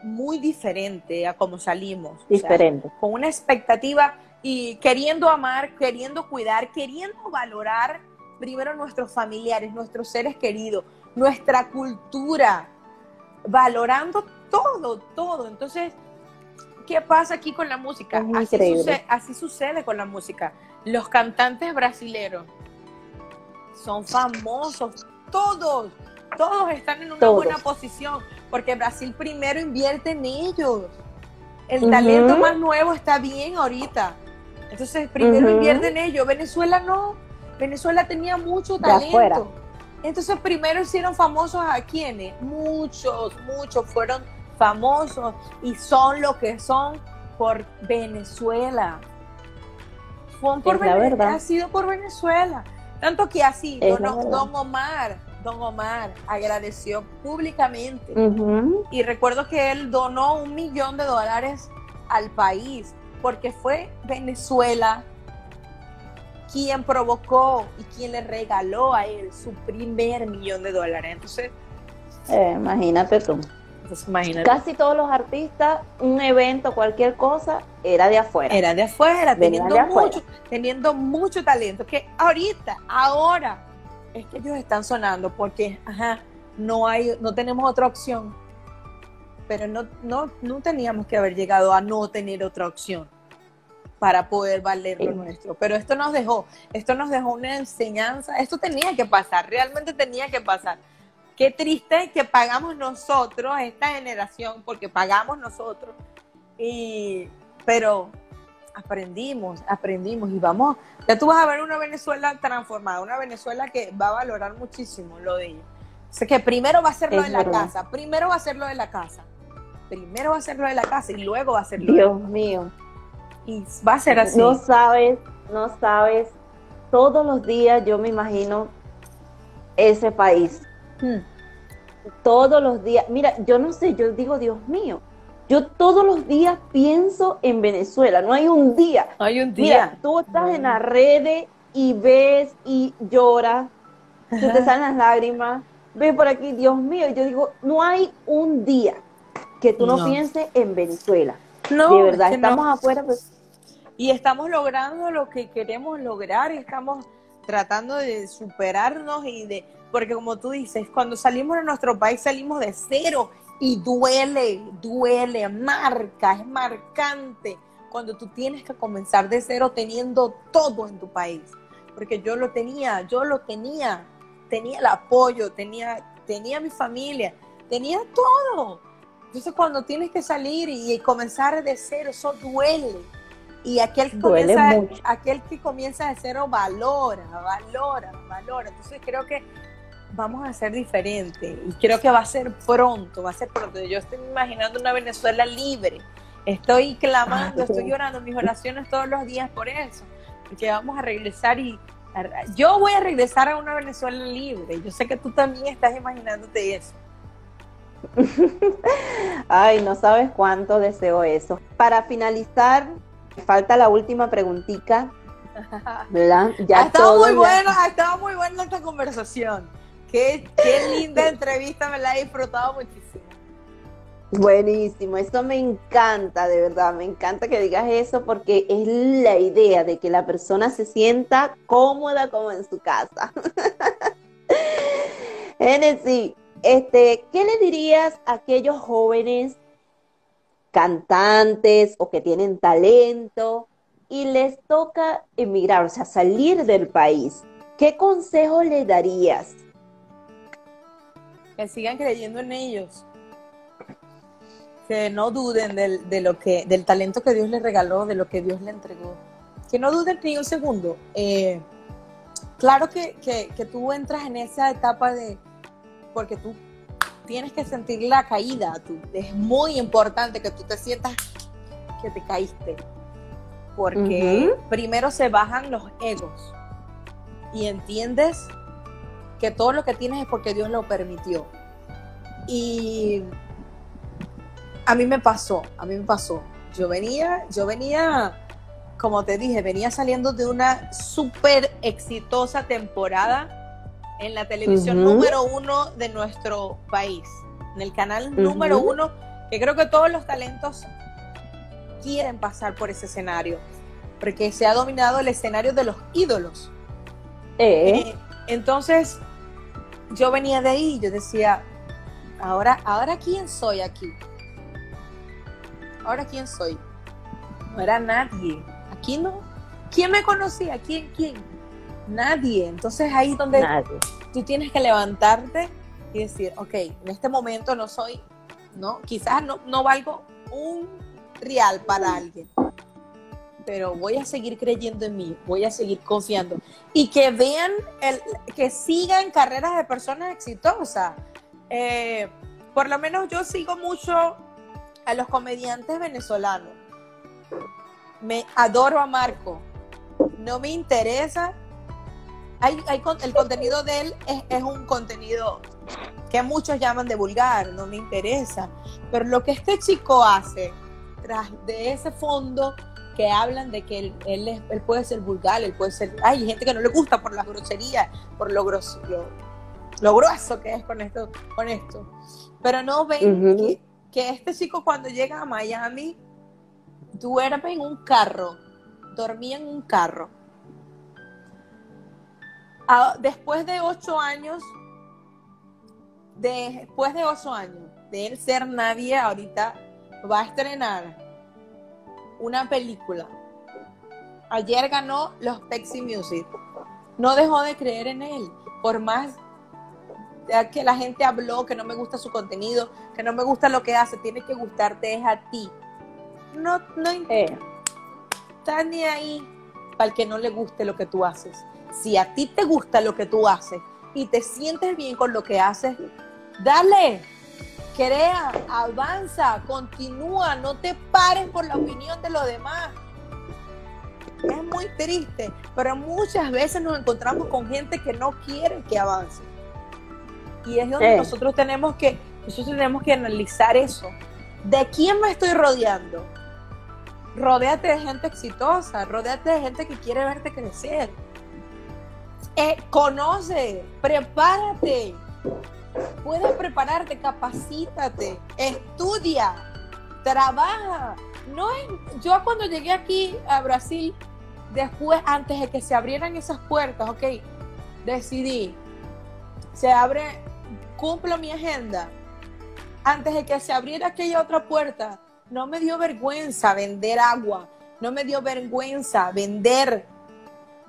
muy diferente a como salimos. Diferente. O sea, con una expectativa y queriendo amar, queriendo cuidar, queriendo valorar primero nuestros familiares, nuestros seres queridos, nuestra cultura, valorando todo, todo. Entonces... ¿Qué pasa aquí con la música? Así sucede, así sucede con la música. Los cantantes brasileros son famosos, todos, todos están en una todos. buena posición, porque Brasil primero invierte en ellos. El uh-huh. talento más nuevo está bien ahorita, entonces primero uh-huh. invierte en ellos. Venezuela no, Venezuela tenía mucho talento, entonces primero hicieron famosos a quienes, muchos, muchos fueron famosos y son lo que son por Venezuela. Fue por Venezuela, ha sido por Venezuela. Tanto que así, don, don Omar, Don Omar agradeció públicamente uh-huh. y recuerdo que él donó un millón de dólares al país porque fue Venezuela quien provocó y quien le regaló a él su primer millón de dólares. Entonces, eh, imagínate tú. Entonces, casi todos los artistas, un evento, cualquier cosa, era de afuera. Era de afuera, teniendo, de mucho, afuera. teniendo mucho talento. Que ahorita, ahora, es que ellos están sonando porque, ajá, no hay, no tenemos otra opción. Pero no, no, no teníamos que haber llegado a no tener otra opción. para poder valer lo nuestro. Pero esto nos dejó, esto nos dejó una enseñanza, esto tenía que pasar, realmente tenía que pasar. Qué triste que pagamos nosotros, esta generación, porque pagamos nosotros, y, pero aprendimos, aprendimos y vamos, ya tú vas a ver una Venezuela transformada, una Venezuela que va a valorar muchísimo lo de ella. O sea que primero va a ser lo de la casa, primero va a ser lo de la casa, primero va a ser lo de la casa y luego va a ser lo de la casa. Dios mío. Y va a ser así. No sabes, no sabes, todos los días yo me imagino ese país. Hmm. Todos los días, mira, yo no sé, yo digo, Dios mío, yo todos los días pienso en Venezuela, no hay un día. No hay un día. Mira, tú estás hmm. en las redes y ves y lloras, se te salen las lágrimas, ves por aquí, Dios mío, yo digo, no hay un día que tú no, no pienses en Venezuela. No, de verdad, es que estamos no. afuera. Pues. Y estamos logrando lo que queremos lograr, y estamos tratando de superarnos y de, porque como tú dices, cuando salimos de nuestro país salimos de cero y duele, duele, marca, es marcante cuando tú tienes que comenzar de cero teniendo todo en tu país. Porque yo lo tenía, yo lo tenía, tenía el apoyo, tenía, tenía mi familia, tenía todo. Entonces cuando tienes que salir y comenzar de cero, eso duele. Y aquel que, comienza, aquel que comienza de cero valora, valora, valora. Entonces creo que vamos a ser diferentes. Y creo que va a ser pronto, va a ser pronto. Yo estoy imaginando una Venezuela libre. Estoy clamando, ah, sí. estoy llorando mis oraciones todos los días por eso. Porque vamos a regresar y... Yo voy a regresar a una Venezuela libre. Yo sé que tú también estás imaginándote eso. Ay, no sabes cuánto deseo eso. Para finalizar, falta la última preguntita, ¿verdad? Ya ha estado muy bueno, ha estado muy buena esta conversación. Qué, qué linda entrevista, me la he disfrutado muchísimo. Buenísimo, eso me encanta, de verdad, me encanta que digas eso porque es la idea de que la persona se sienta cómoda como en su casa. Génesis, Este, ¿qué le dirías a aquellos jóvenes cantantes o que tienen talento y les toca emigrar, o sea, salir del país? ¿Qué consejo le darías? Que sigan creyendo en ellos, que no duden del, de lo que, del talento que Dios les regaló, de lo que Dios les entregó, que no duden ni un segundo. Eh, claro que, que, que tú entras en esa etapa de porque tú tienes que sentir la caída, tú, es muy importante que tú te sientas que te caíste, porque uh-huh. primero se bajan los egos y entiendes que todo lo que tienes es porque Dios lo permitió. Y a mí me pasó, a mí me pasó, yo venía, yo venía, como te dije, venía saliendo de una súper exitosa temporada en la televisión uh-huh. número uno de nuestro país, en el canal uh-huh. número uno, que creo que todos los talentos quieren pasar por ese escenario, porque se ha dominado el escenario de los ídolos. Eh. Eh, entonces, yo venía de ahí y yo decía, ¿ahora, ahora quién soy aquí? ¿Ahora quién soy? No era nadie. Aquí no. ¿Quién me conocía? ¿Quién, quién? Nadie. Entonces ahí es donde Nadie. tú tienes que levantarte y decir, ok, en este momento no soy, no, quizás no, no valgo un real para alguien, pero voy a seguir creyendo en mí, voy a seguir confiando. Y que vean, el, que sigan carreras de personas exitosas. Eh, por lo menos yo sigo mucho a los comediantes venezolanos. Me adoro a Marco. No me interesa. Hay, hay, el contenido de él es, es un contenido que muchos llaman de vulgar, no me interesa, pero lo que este chico hace tras de ese fondo que hablan de que él, él, es, él puede ser vulgar, él puede ser, hay gente que no le gusta por las groserías, por lo, gros, lo, lo grueso que es con esto, con esto. Pero no ven uh-huh. que, que este chico cuando llega a Miami duerme en un carro, dormía en un carro. Después de ocho años, de, después de ocho años de él ser nadie, ahorita va a estrenar una película ayer ganó los Pexy Music. No dejó de creer en él, por más que la gente habló que no me gusta su contenido, que no me gusta lo que hace, tiene que gustarte es a ti. No, no eh. está ni ahí para el que no le guste lo que tú haces. Si a ti te gusta lo que tú haces y te sientes bien con lo que haces, dale, crea, avanza, continúa, no te pares por la opinión de los demás. Es muy triste, pero muchas veces nos encontramos con gente que no quiere que avance. Y es donde sí. nosotros tenemos que nosotros tenemos que analizar eso. ¿De quién me estoy rodeando? Rodéate de gente exitosa, rodéate de gente que quiere verte crecer. Eh, conoce, prepárate. Puedes prepararte, capacítate, estudia, trabaja. No es, yo cuando llegué aquí a Brasil, después, antes de que se abrieran esas puertas, ok, decidí, se abre, cumplo mi agenda. Antes de que se abriera aquella otra puerta, no me dio vergüenza vender agua, no me dio vergüenza vender.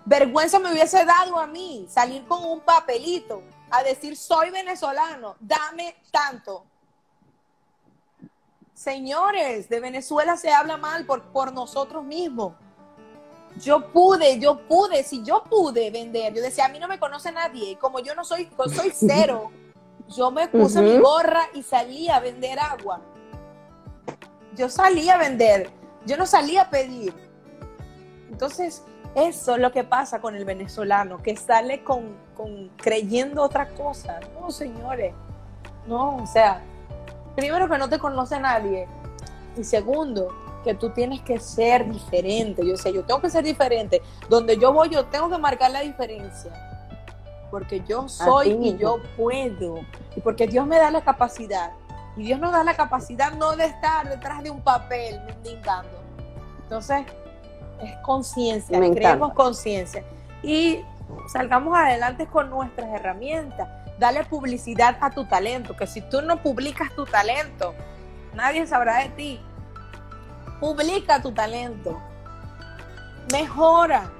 Vergüenza me hubiese dado a mí salir con un papelito a decir, soy venezolano, dame tanto. Señores, de Venezuela se habla mal por, por nosotros mismos. Yo pude, yo pude, si yo pude vender, yo decía, a mí no me conoce nadie, y como yo no soy, yo soy cero, yo me puse uh -huh. mi gorra y salí a vender agua. Yo salí a vender, yo no salí a pedir. Entonces, eso es lo que pasa con el venezolano, que sale con, con creyendo otra cosa. No, señores, no, o sea, primero que no te conoce nadie, y segundo, que tú tienes que ser diferente. Yo sé, yo tengo que ser diferente. Donde yo voy, yo tengo que marcar la diferencia. Porque yo soy y yo puedo. Y porque Dios me da la capacidad. Y Dios nos da la capacidad no de estar detrás de un papel mendigando. Entonces, es conciencia. Creemos conciencia. Y salgamos adelante con nuestras herramientas. Dale publicidad a tu talento. Que si tú no publicas tu talento, nadie sabrá de ti. Publica tu talento, mejora,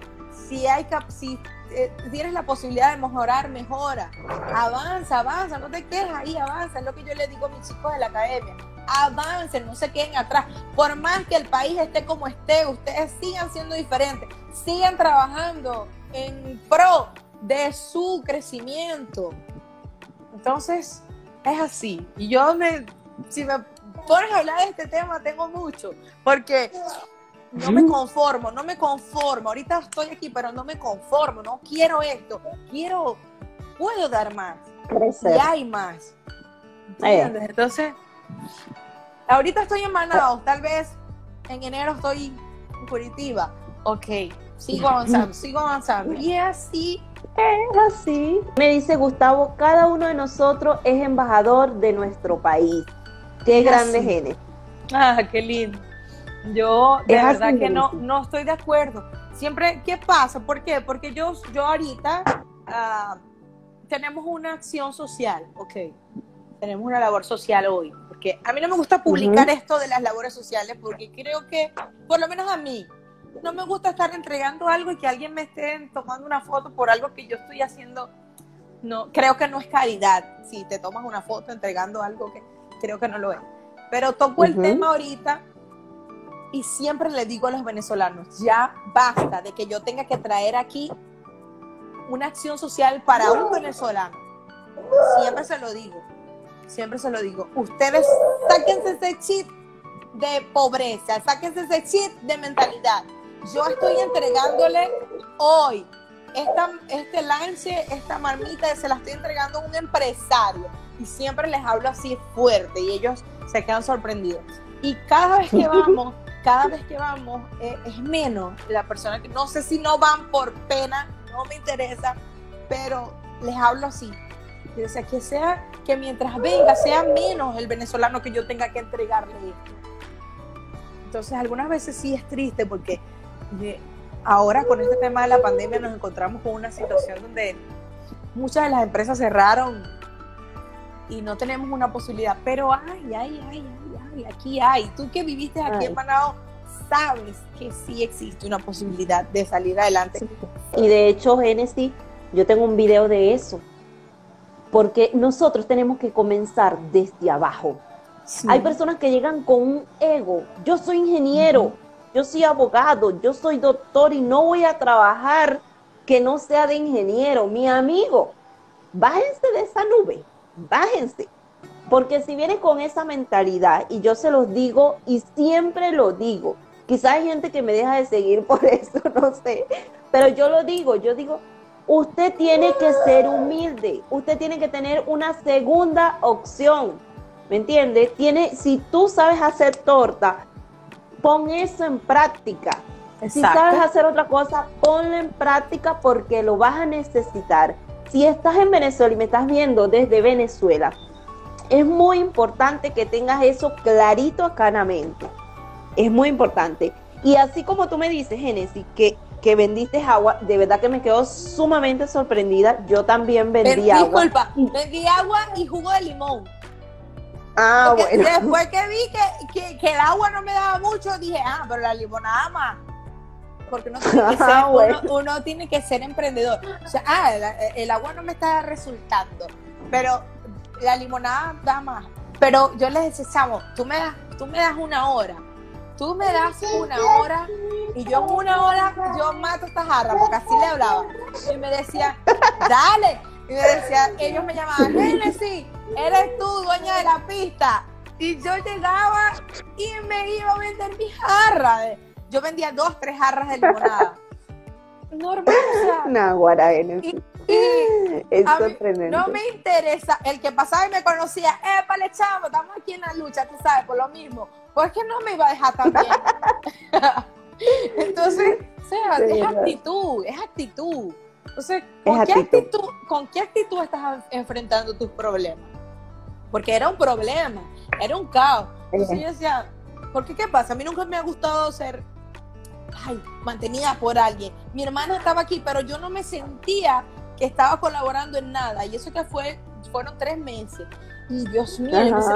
si, hay cap si eh, tienes la posibilidad de mejorar, mejora, avanza, avanza, no te quedes ahí, avanza, es lo que yo le digo a mis chicos de la academia, avancen, no se queden atrás, por más que el país esté como esté, ustedes sigan siendo diferentes, sigan trabajando en pro de su crecimiento. Entonces, es así, y yo me, si me pones a hablar de este tema, tengo mucho, porque no me conformo, no me conformo, ahorita estoy aquí, pero no me conformo, no quiero esto, quiero, puedo dar más, crecer. Y hay más, ¿entiendes? Eh. Entonces, ahorita estoy en Manaus, tal vez en enero estoy en Curitiba, ok, sigo avanzando, sigo avanzando, y así. Es así. Me dice Gustavo, cada uno de nosotros es embajador de nuestro país. Qué grande, Génesis. Ah, qué lindo. Yo de verdad que no, no estoy de acuerdo. Siempre, ¿qué pasa? ¿Por qué? Porque yo, yo ahorita uh, tenemos una acción social, ok. Tenemos una labor social hoy. Porque a mí no me gusta publicar uh-huh. esto de las labores sociales porque creo que, por lo menos a mí, no me gusta estar entregando algo y que alguien me esté tomando una foto por algo que yo estoy haciendo. No, creo que no es caridad si te tomas una foto entregando algo que... Creo que no lo es. Pero toco el uh-huh. tema ahorita y siempre le digo a los venezolanos, ya basta de que yo tenga que traer aquí una acción social para un venezolano. Siempre se lo digo. Siempre se lo digo. Ustedes sáquense ese chip de pobreza, sáquense ese chip de mentalidad. Yo estoy entregándole hoy esta, este lanche, esta marmita, se la estoy entregando a un empresario. Y siempre les hablo así fuerte y ellos se quedan sorprendidos. Y cada vez que vamos, cada vez que vamos, eh, es menos la persona que, no sé si no van por pena, no me interesa, pero les hablo así. Y, o sea, que sea, que mientras venga, sea menos el venezolano que yo tenga que entregarle esto. Entonces, algunas veces sí es triste porque eh, ahora con este tema de la pandemia nos encontramos con una situación donde muchas de las empresas cerraron y no tenemos una posibilidad, pero ay, ay, ay, ay, ay, aquí hay, tú que viviste aquí ay. en Manaus, sabes que sí existe una posibilidad de salir adelante. Y de hecho, Génesis, yo tengo un video de eso, porque nosotros tenemos que comenzar desde abajo. Sí. Hay personas que llegan con un ego, yo soy ingeniero, uh-huh. yo soy abogado, yo soy doctor y no voy a trabajar que no sea de ingeniero. Mi amigo, bájense de esa nube, bájense. Porque si vienes con esa mentalidad, y yo se los digo y siempre lo digo, quizás hay gente que me deja de seguir por eso, no sé, pero yo lo digo, yo digo, usted tiene que ser humilde, usted tiene que tener una segunda opción, ¿me entiendes? Tiene, si tú sabes hacer torta, pon eso en práctica. Exacto. Si sabes hacer otra cosa, ponlo en práctica porque lo vas a necesitar. Si estás en Venezuela y me estás viendo desde Venezuela, es muy importante que tengas eso clarito acá en la mente. Es muy importante. Y así como tú me dices, Génesis, que, que vendiste agua, de verdad que me quedo sumamente sorprendida. Yo también vendí Pero, agua. Disculpa, vendí agua y jugo de limón. Ah, porque bueno. Después que vi que, que, que el agua no me daba mucho, dije, ah, pero la limonada más. Porque uno tiene que ser, ah, bueno. uno, uno tiene que ser emprendedor. O sea, ah, el, el agua no me está resultando, pero la limonada da más. Pero yo les decía, Samo, tú me das, tú me das una hora, tú me das una hora, y yo en una hora yo mato esta jarra, porque así le hablaba. Y me decía, dale. Y me decía, ellos me llamaban, Génesis, eres tú dueña de la pista. Y yo llegaba y me iba a vender mi jarra. Yo vendía dos, tres jarras de limonada. Normal. No, guarda, Génesis. Y es sorprendente. No me interesa, el que pasaba y me conocía, eh, vale, chamo, estamos aquí en la lucha, tú sabes, por lo mismo, porque no me iba a dejar tan bien. Entonces, o sea, sí, es verdad. actitud, es actitud. Entonces, ¿con, es qué actitud. Actitud, ¿con qué actitud estás enfrentando tus problemas? Porque era un problema, era un caos. Entonces yo decía, ¿por qué qué pasa? A mí nunca me ha gustado ser, ay, mantenida por alguien. Mi hermana estaba aquí, pero yo no me sentía que estaba colaborando en nada, y eso que fue, fueron tres meses, y Dios mío, empecé,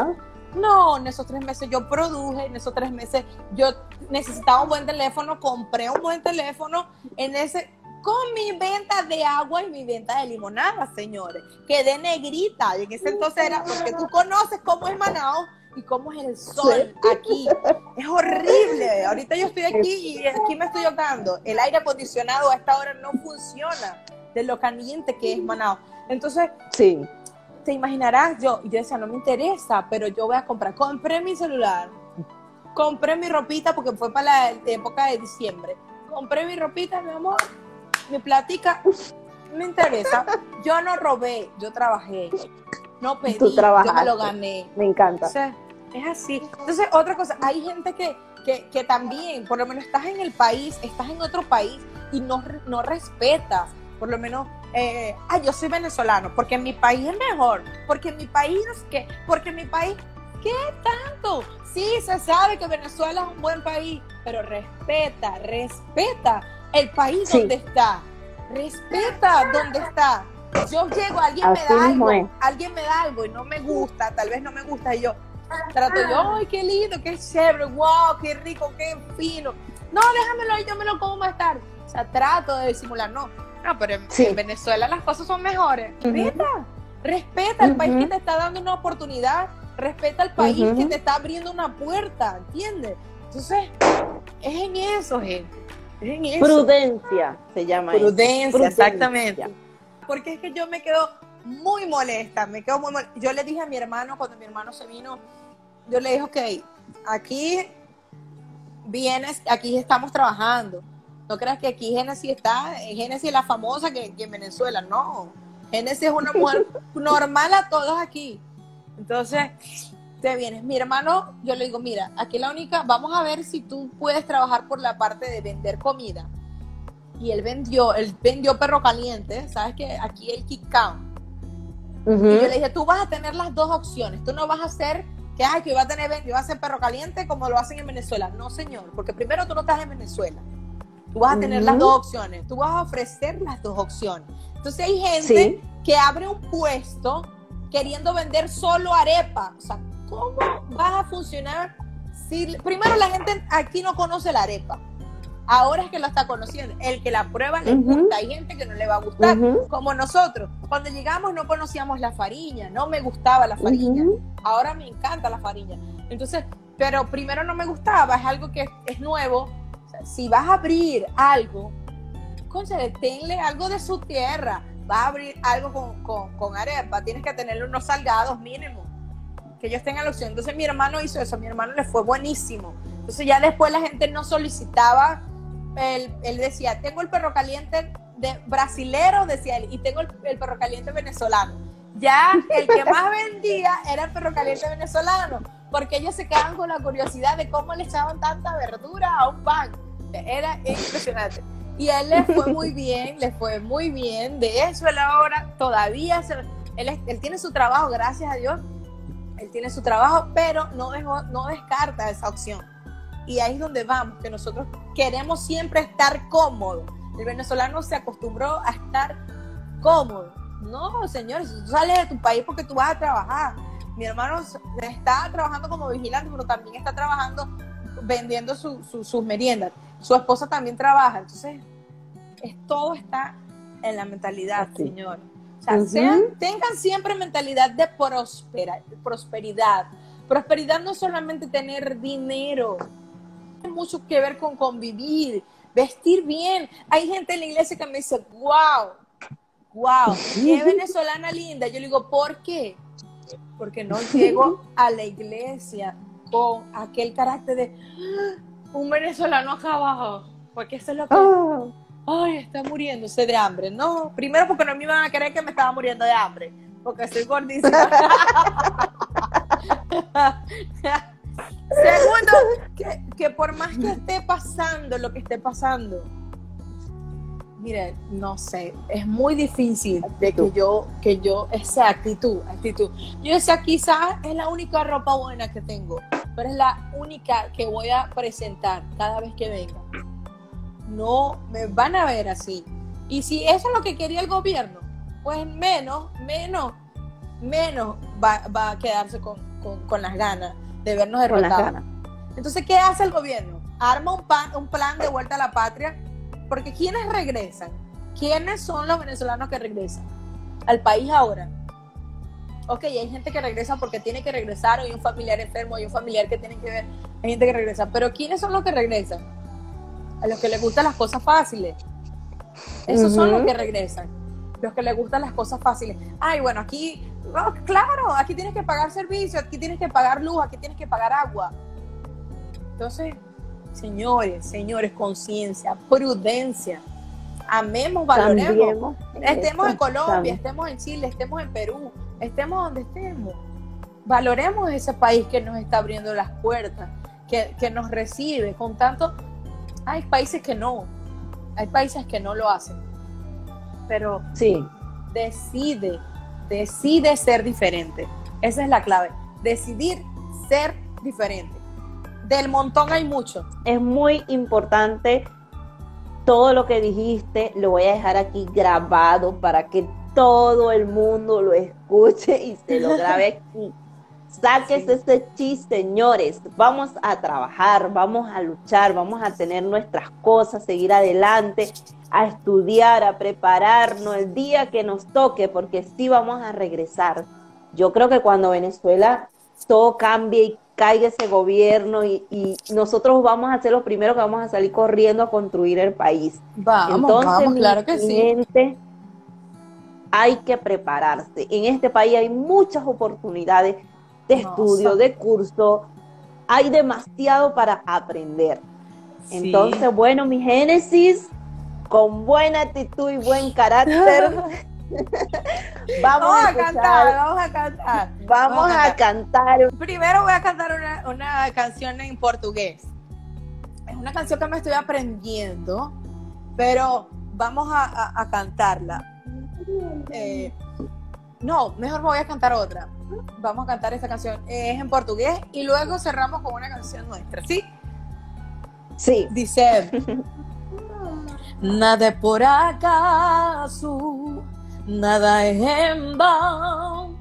no, en esos tres meses yo produje, en esos tres meses yo necesitaba un buen teléfono, compré un buen teléfono, en ese, con mi venta de agua y mi venta de limonada, señores, quedé negrita, y en ese entonces era, porque tú conoces cómo es Manaus, y cómo es el sol aquí, es horrible, ahorita yo estoy aquí, y aquí me estoy ahogando, el aire acondicionado a esta hora no funciona, de lo caliente que es Manaus. Entonces, sí. Te imaginarás, yo, yo decía, no me interesa, pero yo voy a comprar. Compré mi celular, compré mi ropita, porque fue para la época de diciembre. Compré mi ropita, mi amor, mi platica, me interesa. Yo no robé, yo trabajé, no pedí, yo me lo gané. Me encanta. O sea, es así. Entonces, otra cosa, hay gente que, que, que también, por lo menos estás en el país, estás en otro país y no, no respetas. Por lo menos, eh, ah, yo soy venezolano, porque en mi país es mejor, porque en mi país, ¿qué? Porque en mi país, ¿qué tanto? Sí, se sabe que Venezuela es un buen país, pero respeta, respeta el país sí. donde está, respeta donde está. Yo llego, alguien Así me da algo, es. alguien me da algo y no me gusta, tal vez no me gusta, y yo trato yo, ay, qué lindo, qué chévere, wow, qué rico, qué fino. No, déjamelo ahí, yo me lo como más tarde. O sea, trato de disimular, no. No, pero en, sí. en Venezuela las cosas son mejores. Uh-huh. Respeta, respeta al uh-huh. país que te está dando una oportunidad, respeta al país uh-huh. que te está abriendo una puerta, ¿entiendes? Entonces, es en eso, gente, es en eso. Prudencia se llama Prudencia, eso. Prudencia, exactamente. Porque es que yo me quedo muy molesta, me quedo muy molesta. Yo le dije a mi hermano, cuando mi hermano se vino, yo le dije, ok, aquí vienes, aquí estamos trabajando. No creas que aquí Génesis está, Génesis es la famosa que, que en Venezuela, no. Génesis es una mujer normal a todos aquí. Entonces, te vienes. Mi hermano, yo le digo, mira, aquí la única, vamos a ver si tú puedes trabajar por la parte de vender comida. Y él vendió, él vendió perro caliente, ¿sabes qué? Aquí el kick count. Uh-huh. Y yo le dije, tú vas a tener las dos opciones, tú no vas a hacer que, ay, que yo voy a tener, yo voy a hacer perro caliente como lo hacen en Venezuela. No, señor, porque primero tú no estás en Venezuela. Tú vas a tener uh-huh. las dos opciones, tú vas a ofrecer las dos opciones. Entonces hay gente sí. que abre un puesto queriendo vender solo arepa. O sea, ¿cómo vas a funcionar Si, primero, la gente aquí no conoce la arepa. Ahora es que la está conociendo. El que la prueba le uh-huh. gusta. Hay gente que no le va a gustar, uh-huh. como nosotros. Cuando llegamos no conocíamos la fariña. No me gustaba la fariña. Uh-huh. Ahora me encanta la fariña. Entonces, pero primero no me gustaba. Es algo que es, es nuevo. O sea, si vas a abrir algo, cónchale, tenle algo de su tierra. Vas a abrir algo con, con, con arepa. Tienes que tenerle unos salgados mínimos. Que ellos tengan la opción. Entonces mi hermano hizo eso. Mi hermano le fue buenísimo. Entonces ya después la gente no solicitaba... Él, él decía, tengo el perro caliente de brasilero, decía él, y tengo el, el perro caliente venezolano. Ya el que más vendía era el perro caliente venezolano, porque ellos se quedaban con la curiosidad de cómo le echaban tanta verdura a un pan. Era impresionante. Y él le fue muy bien, le fue muy bien. De eso él ahora todavía, se, él, él tiene su trabajo, gracias a Dios, él tiene su trabajo, pero no, dejó, no descarta esa opción. Y ahí es donde vamos, que nosotros queremos siempre estar cómodos. El venezolano se acostumbró a estar cómodo. No, señores, tú sales de tu país porque tú vas a trabajar. Mi hermano está trabajando como vigilante, pero también está trabajando vendiendo su, su, sus meriendas. Su esposa también trabaja. Entonces, es, todo está en la mentalidad, sí. señores. O sea, uh-huh. sean, tengan siempre mentalidad de próspera, prosperidad. Prosperidad no es solamente tener dinero, mucho que ver con convivir, vestir bien. Hay gente en la iglesia que me dice, wow, wow, qué venezolana linda. Yo le digo, ¿por qué? Porque no llego a la iglesia con aquel carácter de ¡ah! Un venezolano acá abajo, porque eso es lo que... Oh. Ay, está muriéndose de hambre. No, primero porque no me iban a creer que me estaba muriendo de hambre, porque soy gordísima. Segundo, que, que por más que esté pasando lo que esté pasando, mire, no sé, es muy difícil de que yo, que yo, esa actitud, actitud. Yo decía, quizás es la única ropa buena que tengo, pero es la única que voy a presentar cada vez que venga. No me van a ver así. Y si eso es lo que quería el gobierno, pues menos, menos, menos va, va a quedarse con, con, con las ganas de vernos derrotados. Entonces, ¿qué hace el gobierno? Arma un, pan, un plan de vuelta a la patria, porque ¿quiénes regresan? ¿Quiénes son los venezolanos que regresan al país ahora? Ok, hay gente que regresa porque tiene que regresar, o hay un familiar enfermo, hay un familiar que tiene que ver, hay gente que regresa, pero ¿quiénes son los que regresan? A los que les gustan las cosas fáciles. Esos uh-huh. son los que regresan, los que les gustan las cosas fáciles. Ay, bueno, aquí... No, claro, aquí tienes que pagar servicio, aquí tienes que pagar luz, aquí tienes que pagar agua. Entonces, señores, señores, conciencia, prudencia, amemos, valoremos, estemos en Colombia, estemos en Chile, estemos en Perú, estemos donde estemos, valoremos ese país que nos está abriendo las puertas, que, que nos recibe. Con tanto, hay países que no, hay países que no lo hacen, pero sí, decide Decide ser diferente. Esa es la clave. Decidir ser diferente. Del montón hay mucho. Es muy importante todo lo que dijiste. Lo voy a dejar aquí grabado para que todo el mundo lo escuche y se lo grabe aquí. Sáquese sí. ese chiste, señores. Vamos a trabajar, vamos a luchar, vamos a tener nuestras cosas, seguir adelante, a estudiar, a prepararnos el día que nos toque, porque sí vamos a regresar. Yo creo que cuando Venezuela todo cambie y caiga ese gobierno y, y nosotros vamos a ser los primeros que vamos a salir corriendo a construir el país. Vamos, Entonces, vamos, claro que sí. Hay que prepararse. En este país hay muchas oportunidades de estudio, Nossa. de curso. Hay demasiado para aprender. Sí. Entonces, bueno, mi Génesis, con buena actitud y buen carácter, vamos, vamos a, a cantar, vamos a cantar. Vamos, vamos a, cantar. a cantar. Primero voy a cantar una, una canción en portugués. Es una canción que me estoy aprendiendo, pero vamos a, a, a cantarla. Eh, no, mejor me voy a cantar otra. Vamos a cantar esta canción. Es en portugués y luego cerramos con una canción nuestra, ¿sí? Sí. Dice... Nada é por acaso, nada é em vão.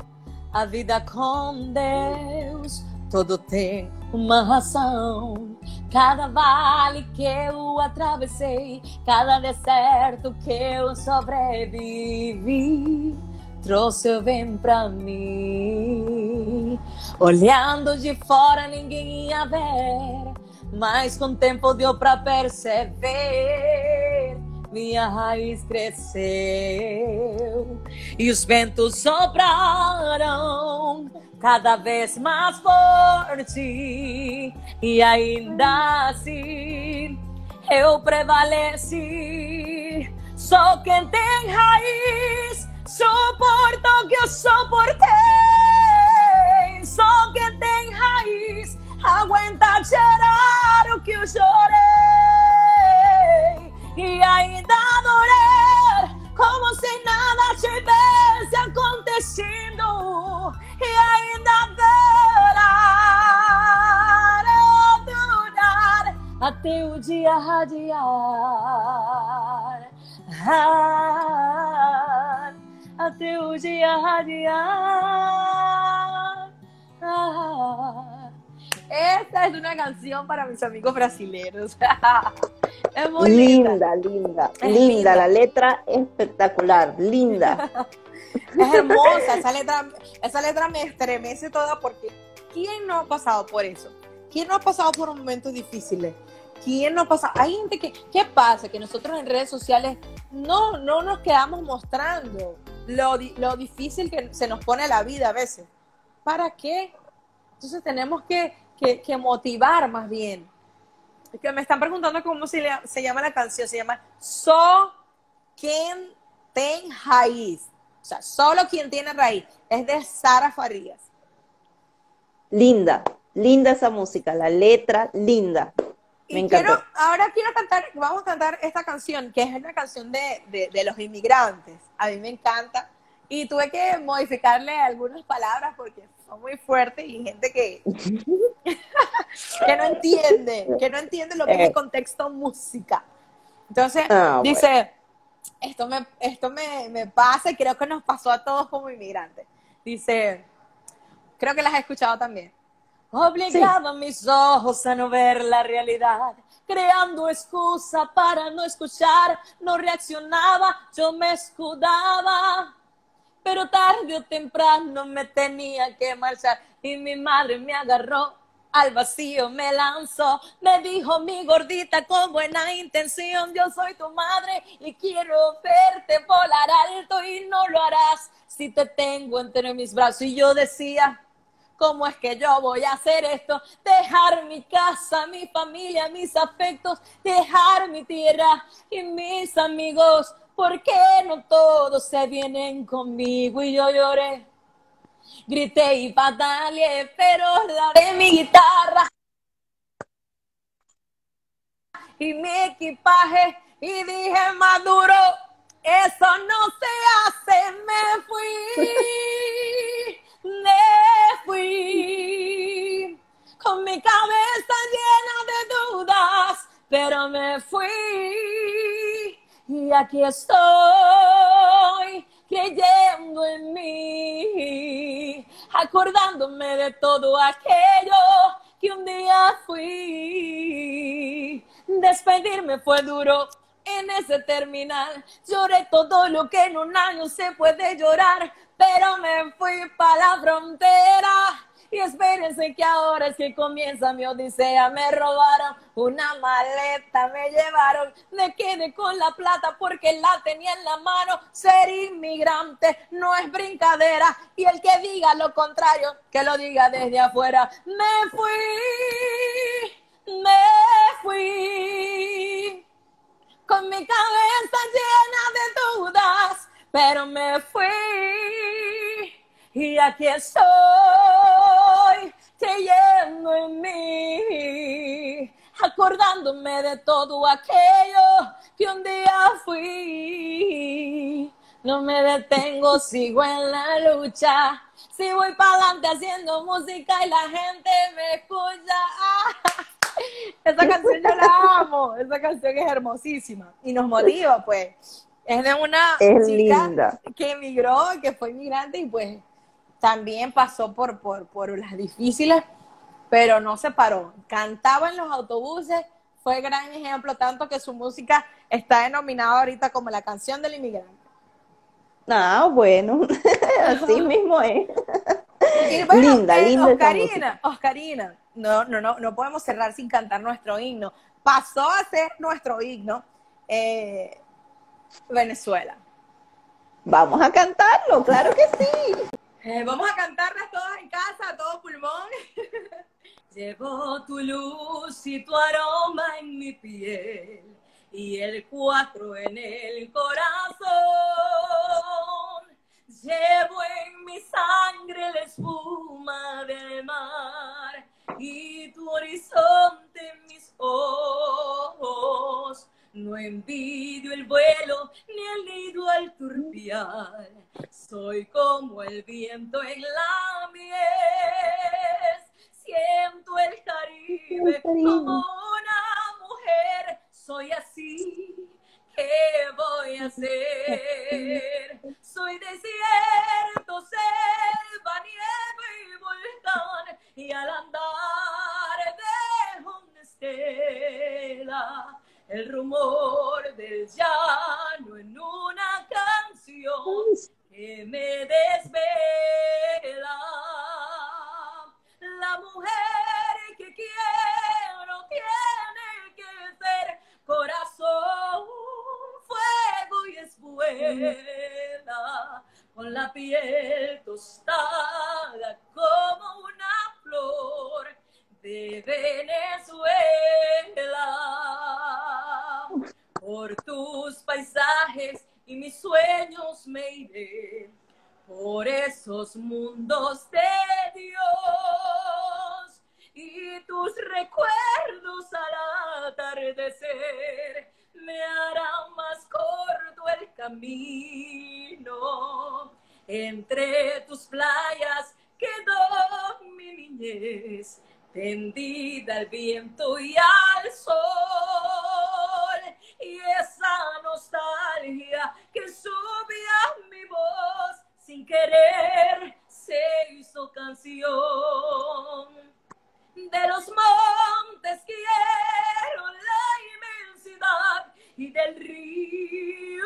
A vida com Deus Todo tem uma razão. Cada vale que eu atravessei, cada deserto que eu sobrevivi, trouxe o bem pra mim. Olhando de fora ninguém ia ver, mas com o tempo deu pra perceber. Minha raiz cresceu e os ventos sopraram cada vez mais forte, e ainda assim eu prevaleci. Só quem tem raiz suporta o que eu suportei. Só quem tem raiz aguenta chorar o que eu chorei. E ainda doer como se nada tivesse acontecido. E ainda durar, oh, durar até o dia radiar, ah, até o dia radiar, ah. Esta es una canción para mis amigos brasileños. Es muy linda, linda, linda, es linda, linda. La letra espectacular, linda. Es hermosa, esa letra, esa letra me estremece toda, porque ¿quién no ha pasado por eso? ¿Quién no ha pasado por momentos difíciles? ¿Quién no ha pasado? Hay gente que, ¿qué pasa? Que nosotros en redes sociales no, no nos quedamos mostrando lo, lo difícil que se nos pone la vida a veces. ¿Para qué? Entonces tenemos que, que, que motivar más bien. Es que me están preguntando cómo se, le, se llama la canción, se llama So Quien Ten Raiz. O sea, solo quien tiene raíz. Es de Sara Farías. Linda, linda esa música, la letra linda. Me y encantó. Quiero, ahora quiero cantar, vamos a cantar esta canción, que es una canción de, de, de los inmigrantes. A mí me encanta. Y tuve que modificarle algunas palabras porque son muy fuertes y gente que, que no entiende, que no entiende lo que es el contexto música. Entonces, ah, dice... Bueno. Esto, me, esto me, me pasa y creo que nos pasó a todos como inmigrantes. Dice, creo que las he escuchado también. Obligaba sí. Mis ojos a no ver la realidad, creando excusa para no escuchar, no reaccionaba, yo me escudaba, pero tarde o temprano me tenía que marchar y mi madre me agarró. Al vacío me lanzó, me dijo mi gordita con buena intención, yo soy tu madre y quiero verte volar alto y no lo harás si te tengo entre mis brazos. Y yo decía, ¿cómo es que yo voy a hacer esto? Dejar mi casa, mi familia, mis afectos, dejar mi tierra y mis amigos, ¿por qué no todos se vienen conmigo? Y yo lloré. Grité y batallé, pero lavé mi guitarra y mi equipaje y dije, Maduro, eso no se hace. Me fui, me fui, con mi cabeza llena de dudas, pero me fui y aquí estoy. Creyendo en mí, acordándome de todo aquello que un día fui. Despedirme fue duro en ese terminal. Lloré todo lo que en un año se puede llorar, pero me fui para la frontera. Y espérense que ahora es que comienza mi odisea. Me robaron una maleta, me llevaron. Me quedé con la plata porque la tenía en la mano. Ser inmigrante no es brincadera. Y el que diga lo contrario, que lo diga desde afuera. Me fui, me fui. Con mi cabeza llena de dudas, pero me fui. Y aquí estoy, creyendo en mí, acordándome de todo aquello que un día fui. No me detengo, sigo en la lucha, si voy para adelante haciendo música y la gente me escucha. ¡Ah! Esa canción yo la amo, esa canción es hermosísima y nos motiva, pues. Es de una es chica linda. Que emigró, que fue inmigrante y pues... también pasó por, por, por las difíciles, pero no se paró. Cantaba en los autobuses, fue gran ejemplo, tanto que su música está denominada ahorita como la canción del inmigrante. Ah, bueno, así mismo es. Y bueno, linda, eh, linda Oscarina, Oscarina, no, no, no, no podemos cerrar sin cantar nuestro himno. Pasó a ser nuestro himno, eh, Venezuela. Vamos a cantarlo, claro que sí. Eh, vamos a cantarlas todas en casa, a todo pulmón. Llevo tu luz y tu aroma en mi piel y el cuatro en el corazón. Llevo en mi sangre la espuma del mar y tu horizonte en mis ojos. No envidio el vuelo ni el nido al turpial, soy como el viento en la mies. Siento el Caribe como una mujer, soy así, ¿qué voy a hacer? Soy desierto, selva, nieve y volcán, y al andar dejo una estela, el rumor del llano en una canción que me desvela. La mujer que quiero tiene que ser corazón, fuego y espuela, con la piel tostada como una flor de Venezuela. Por tus paisajes y mis sueños me iré, por esos mundos de Dios, y tus recuerdos al atardecer me harán más corto el camino. Entre tus playas quedó mi niñez, tendida al viento y al sol, y esa nostalgia que subía mi voz sin querer se hizo canción. De los montes quiero la inmensidad y del río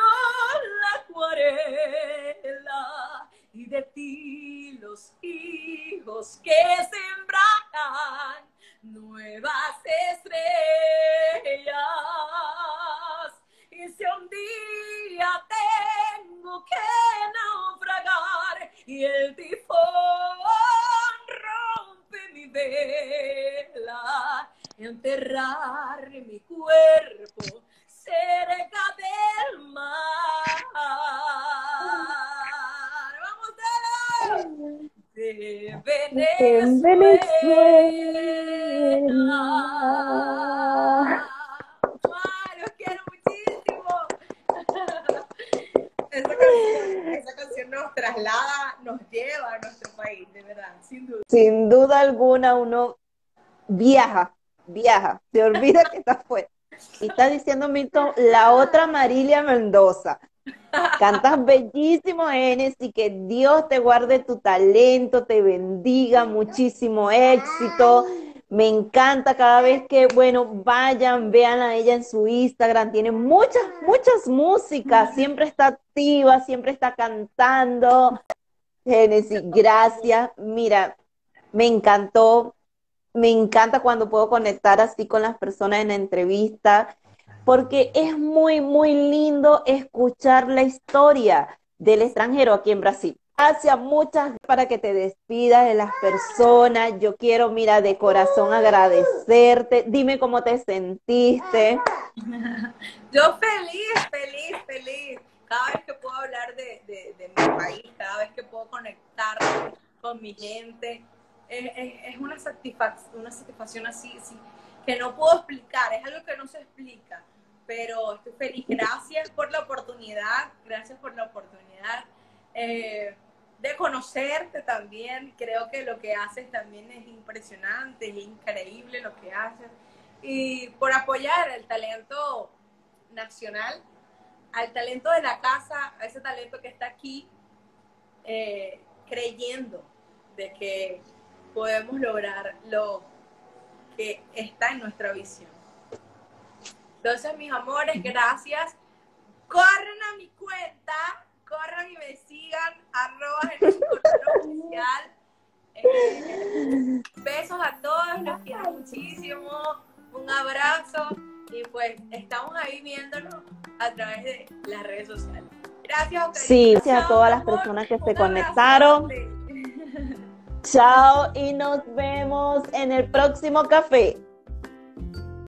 la acuarela, y de ti los hijos que sembrarán nuevas estrellas. Y si un día tengo que naufragar y el tifón rompe mi vela, enterrar mi cuerpo cerca del mar. ¡Vamos a ver! De Venezuela. Esa canción, esa canción nos traslada, nos lleva a nuestro país, de verdad, sin duda. Sin duda alguna uno viaja, viaja, se olvida que está fuera. Y está diciendo Milton, la otra Marilia Mendoza. Cantas bellísimo, Génesis, y que Dios te guarde tu talento, te bendiga, muchísimo éxito. Me encanta cada vez que, bueno, vayan, vean a ella en su Instagram. Tiene muchas, muchas músicas. Siempre está activa, siempre está cantando. Génesis, gracias. Mira, me encantó. Me encanta cuando puedo conectar así con las personas en la entrevista, porque es muy, muy lindo escuchar la historia del extranjero aquí en Brasil. Gracias, muchas gracias, para que te despidas de las personas. Yo quiero, mira, de corazón agradecerte. Dime cómo te sentiste. Yo feliz, feliz, feliz. Cada vez que puedo hablar de, de, de mi país, cada vez que puedo conectar con mi gente, es, es, es una satisfacción, una satisfacción así, así, que no puedo explicar, es algo que no se explica, pero estoy feliz. Gracias por la oportunidad, gracias por la oportunidad. Eh, de conocerte también, creo que lo que haces también es impresionante, es increíble lo que haces, y por apoyar el talento nacional, al talento de la casa, a ese talento que está aquí, eh, creyendo de que podemos lograr lo que está en nuestra visión. Entonces, mis amores, gracias. Corran a mi cuenta, corran y me sigan, arroba Génesis Cordero oficial. Eh, besos a todos, los quiero muchísimo, un abrazo y pues estamos ahí viéndonos a través de las redes sociales. Gracias, Oscarina. Sí, gracias a todas las personas que se conectaron. Chao y nos vemos en el próximo café.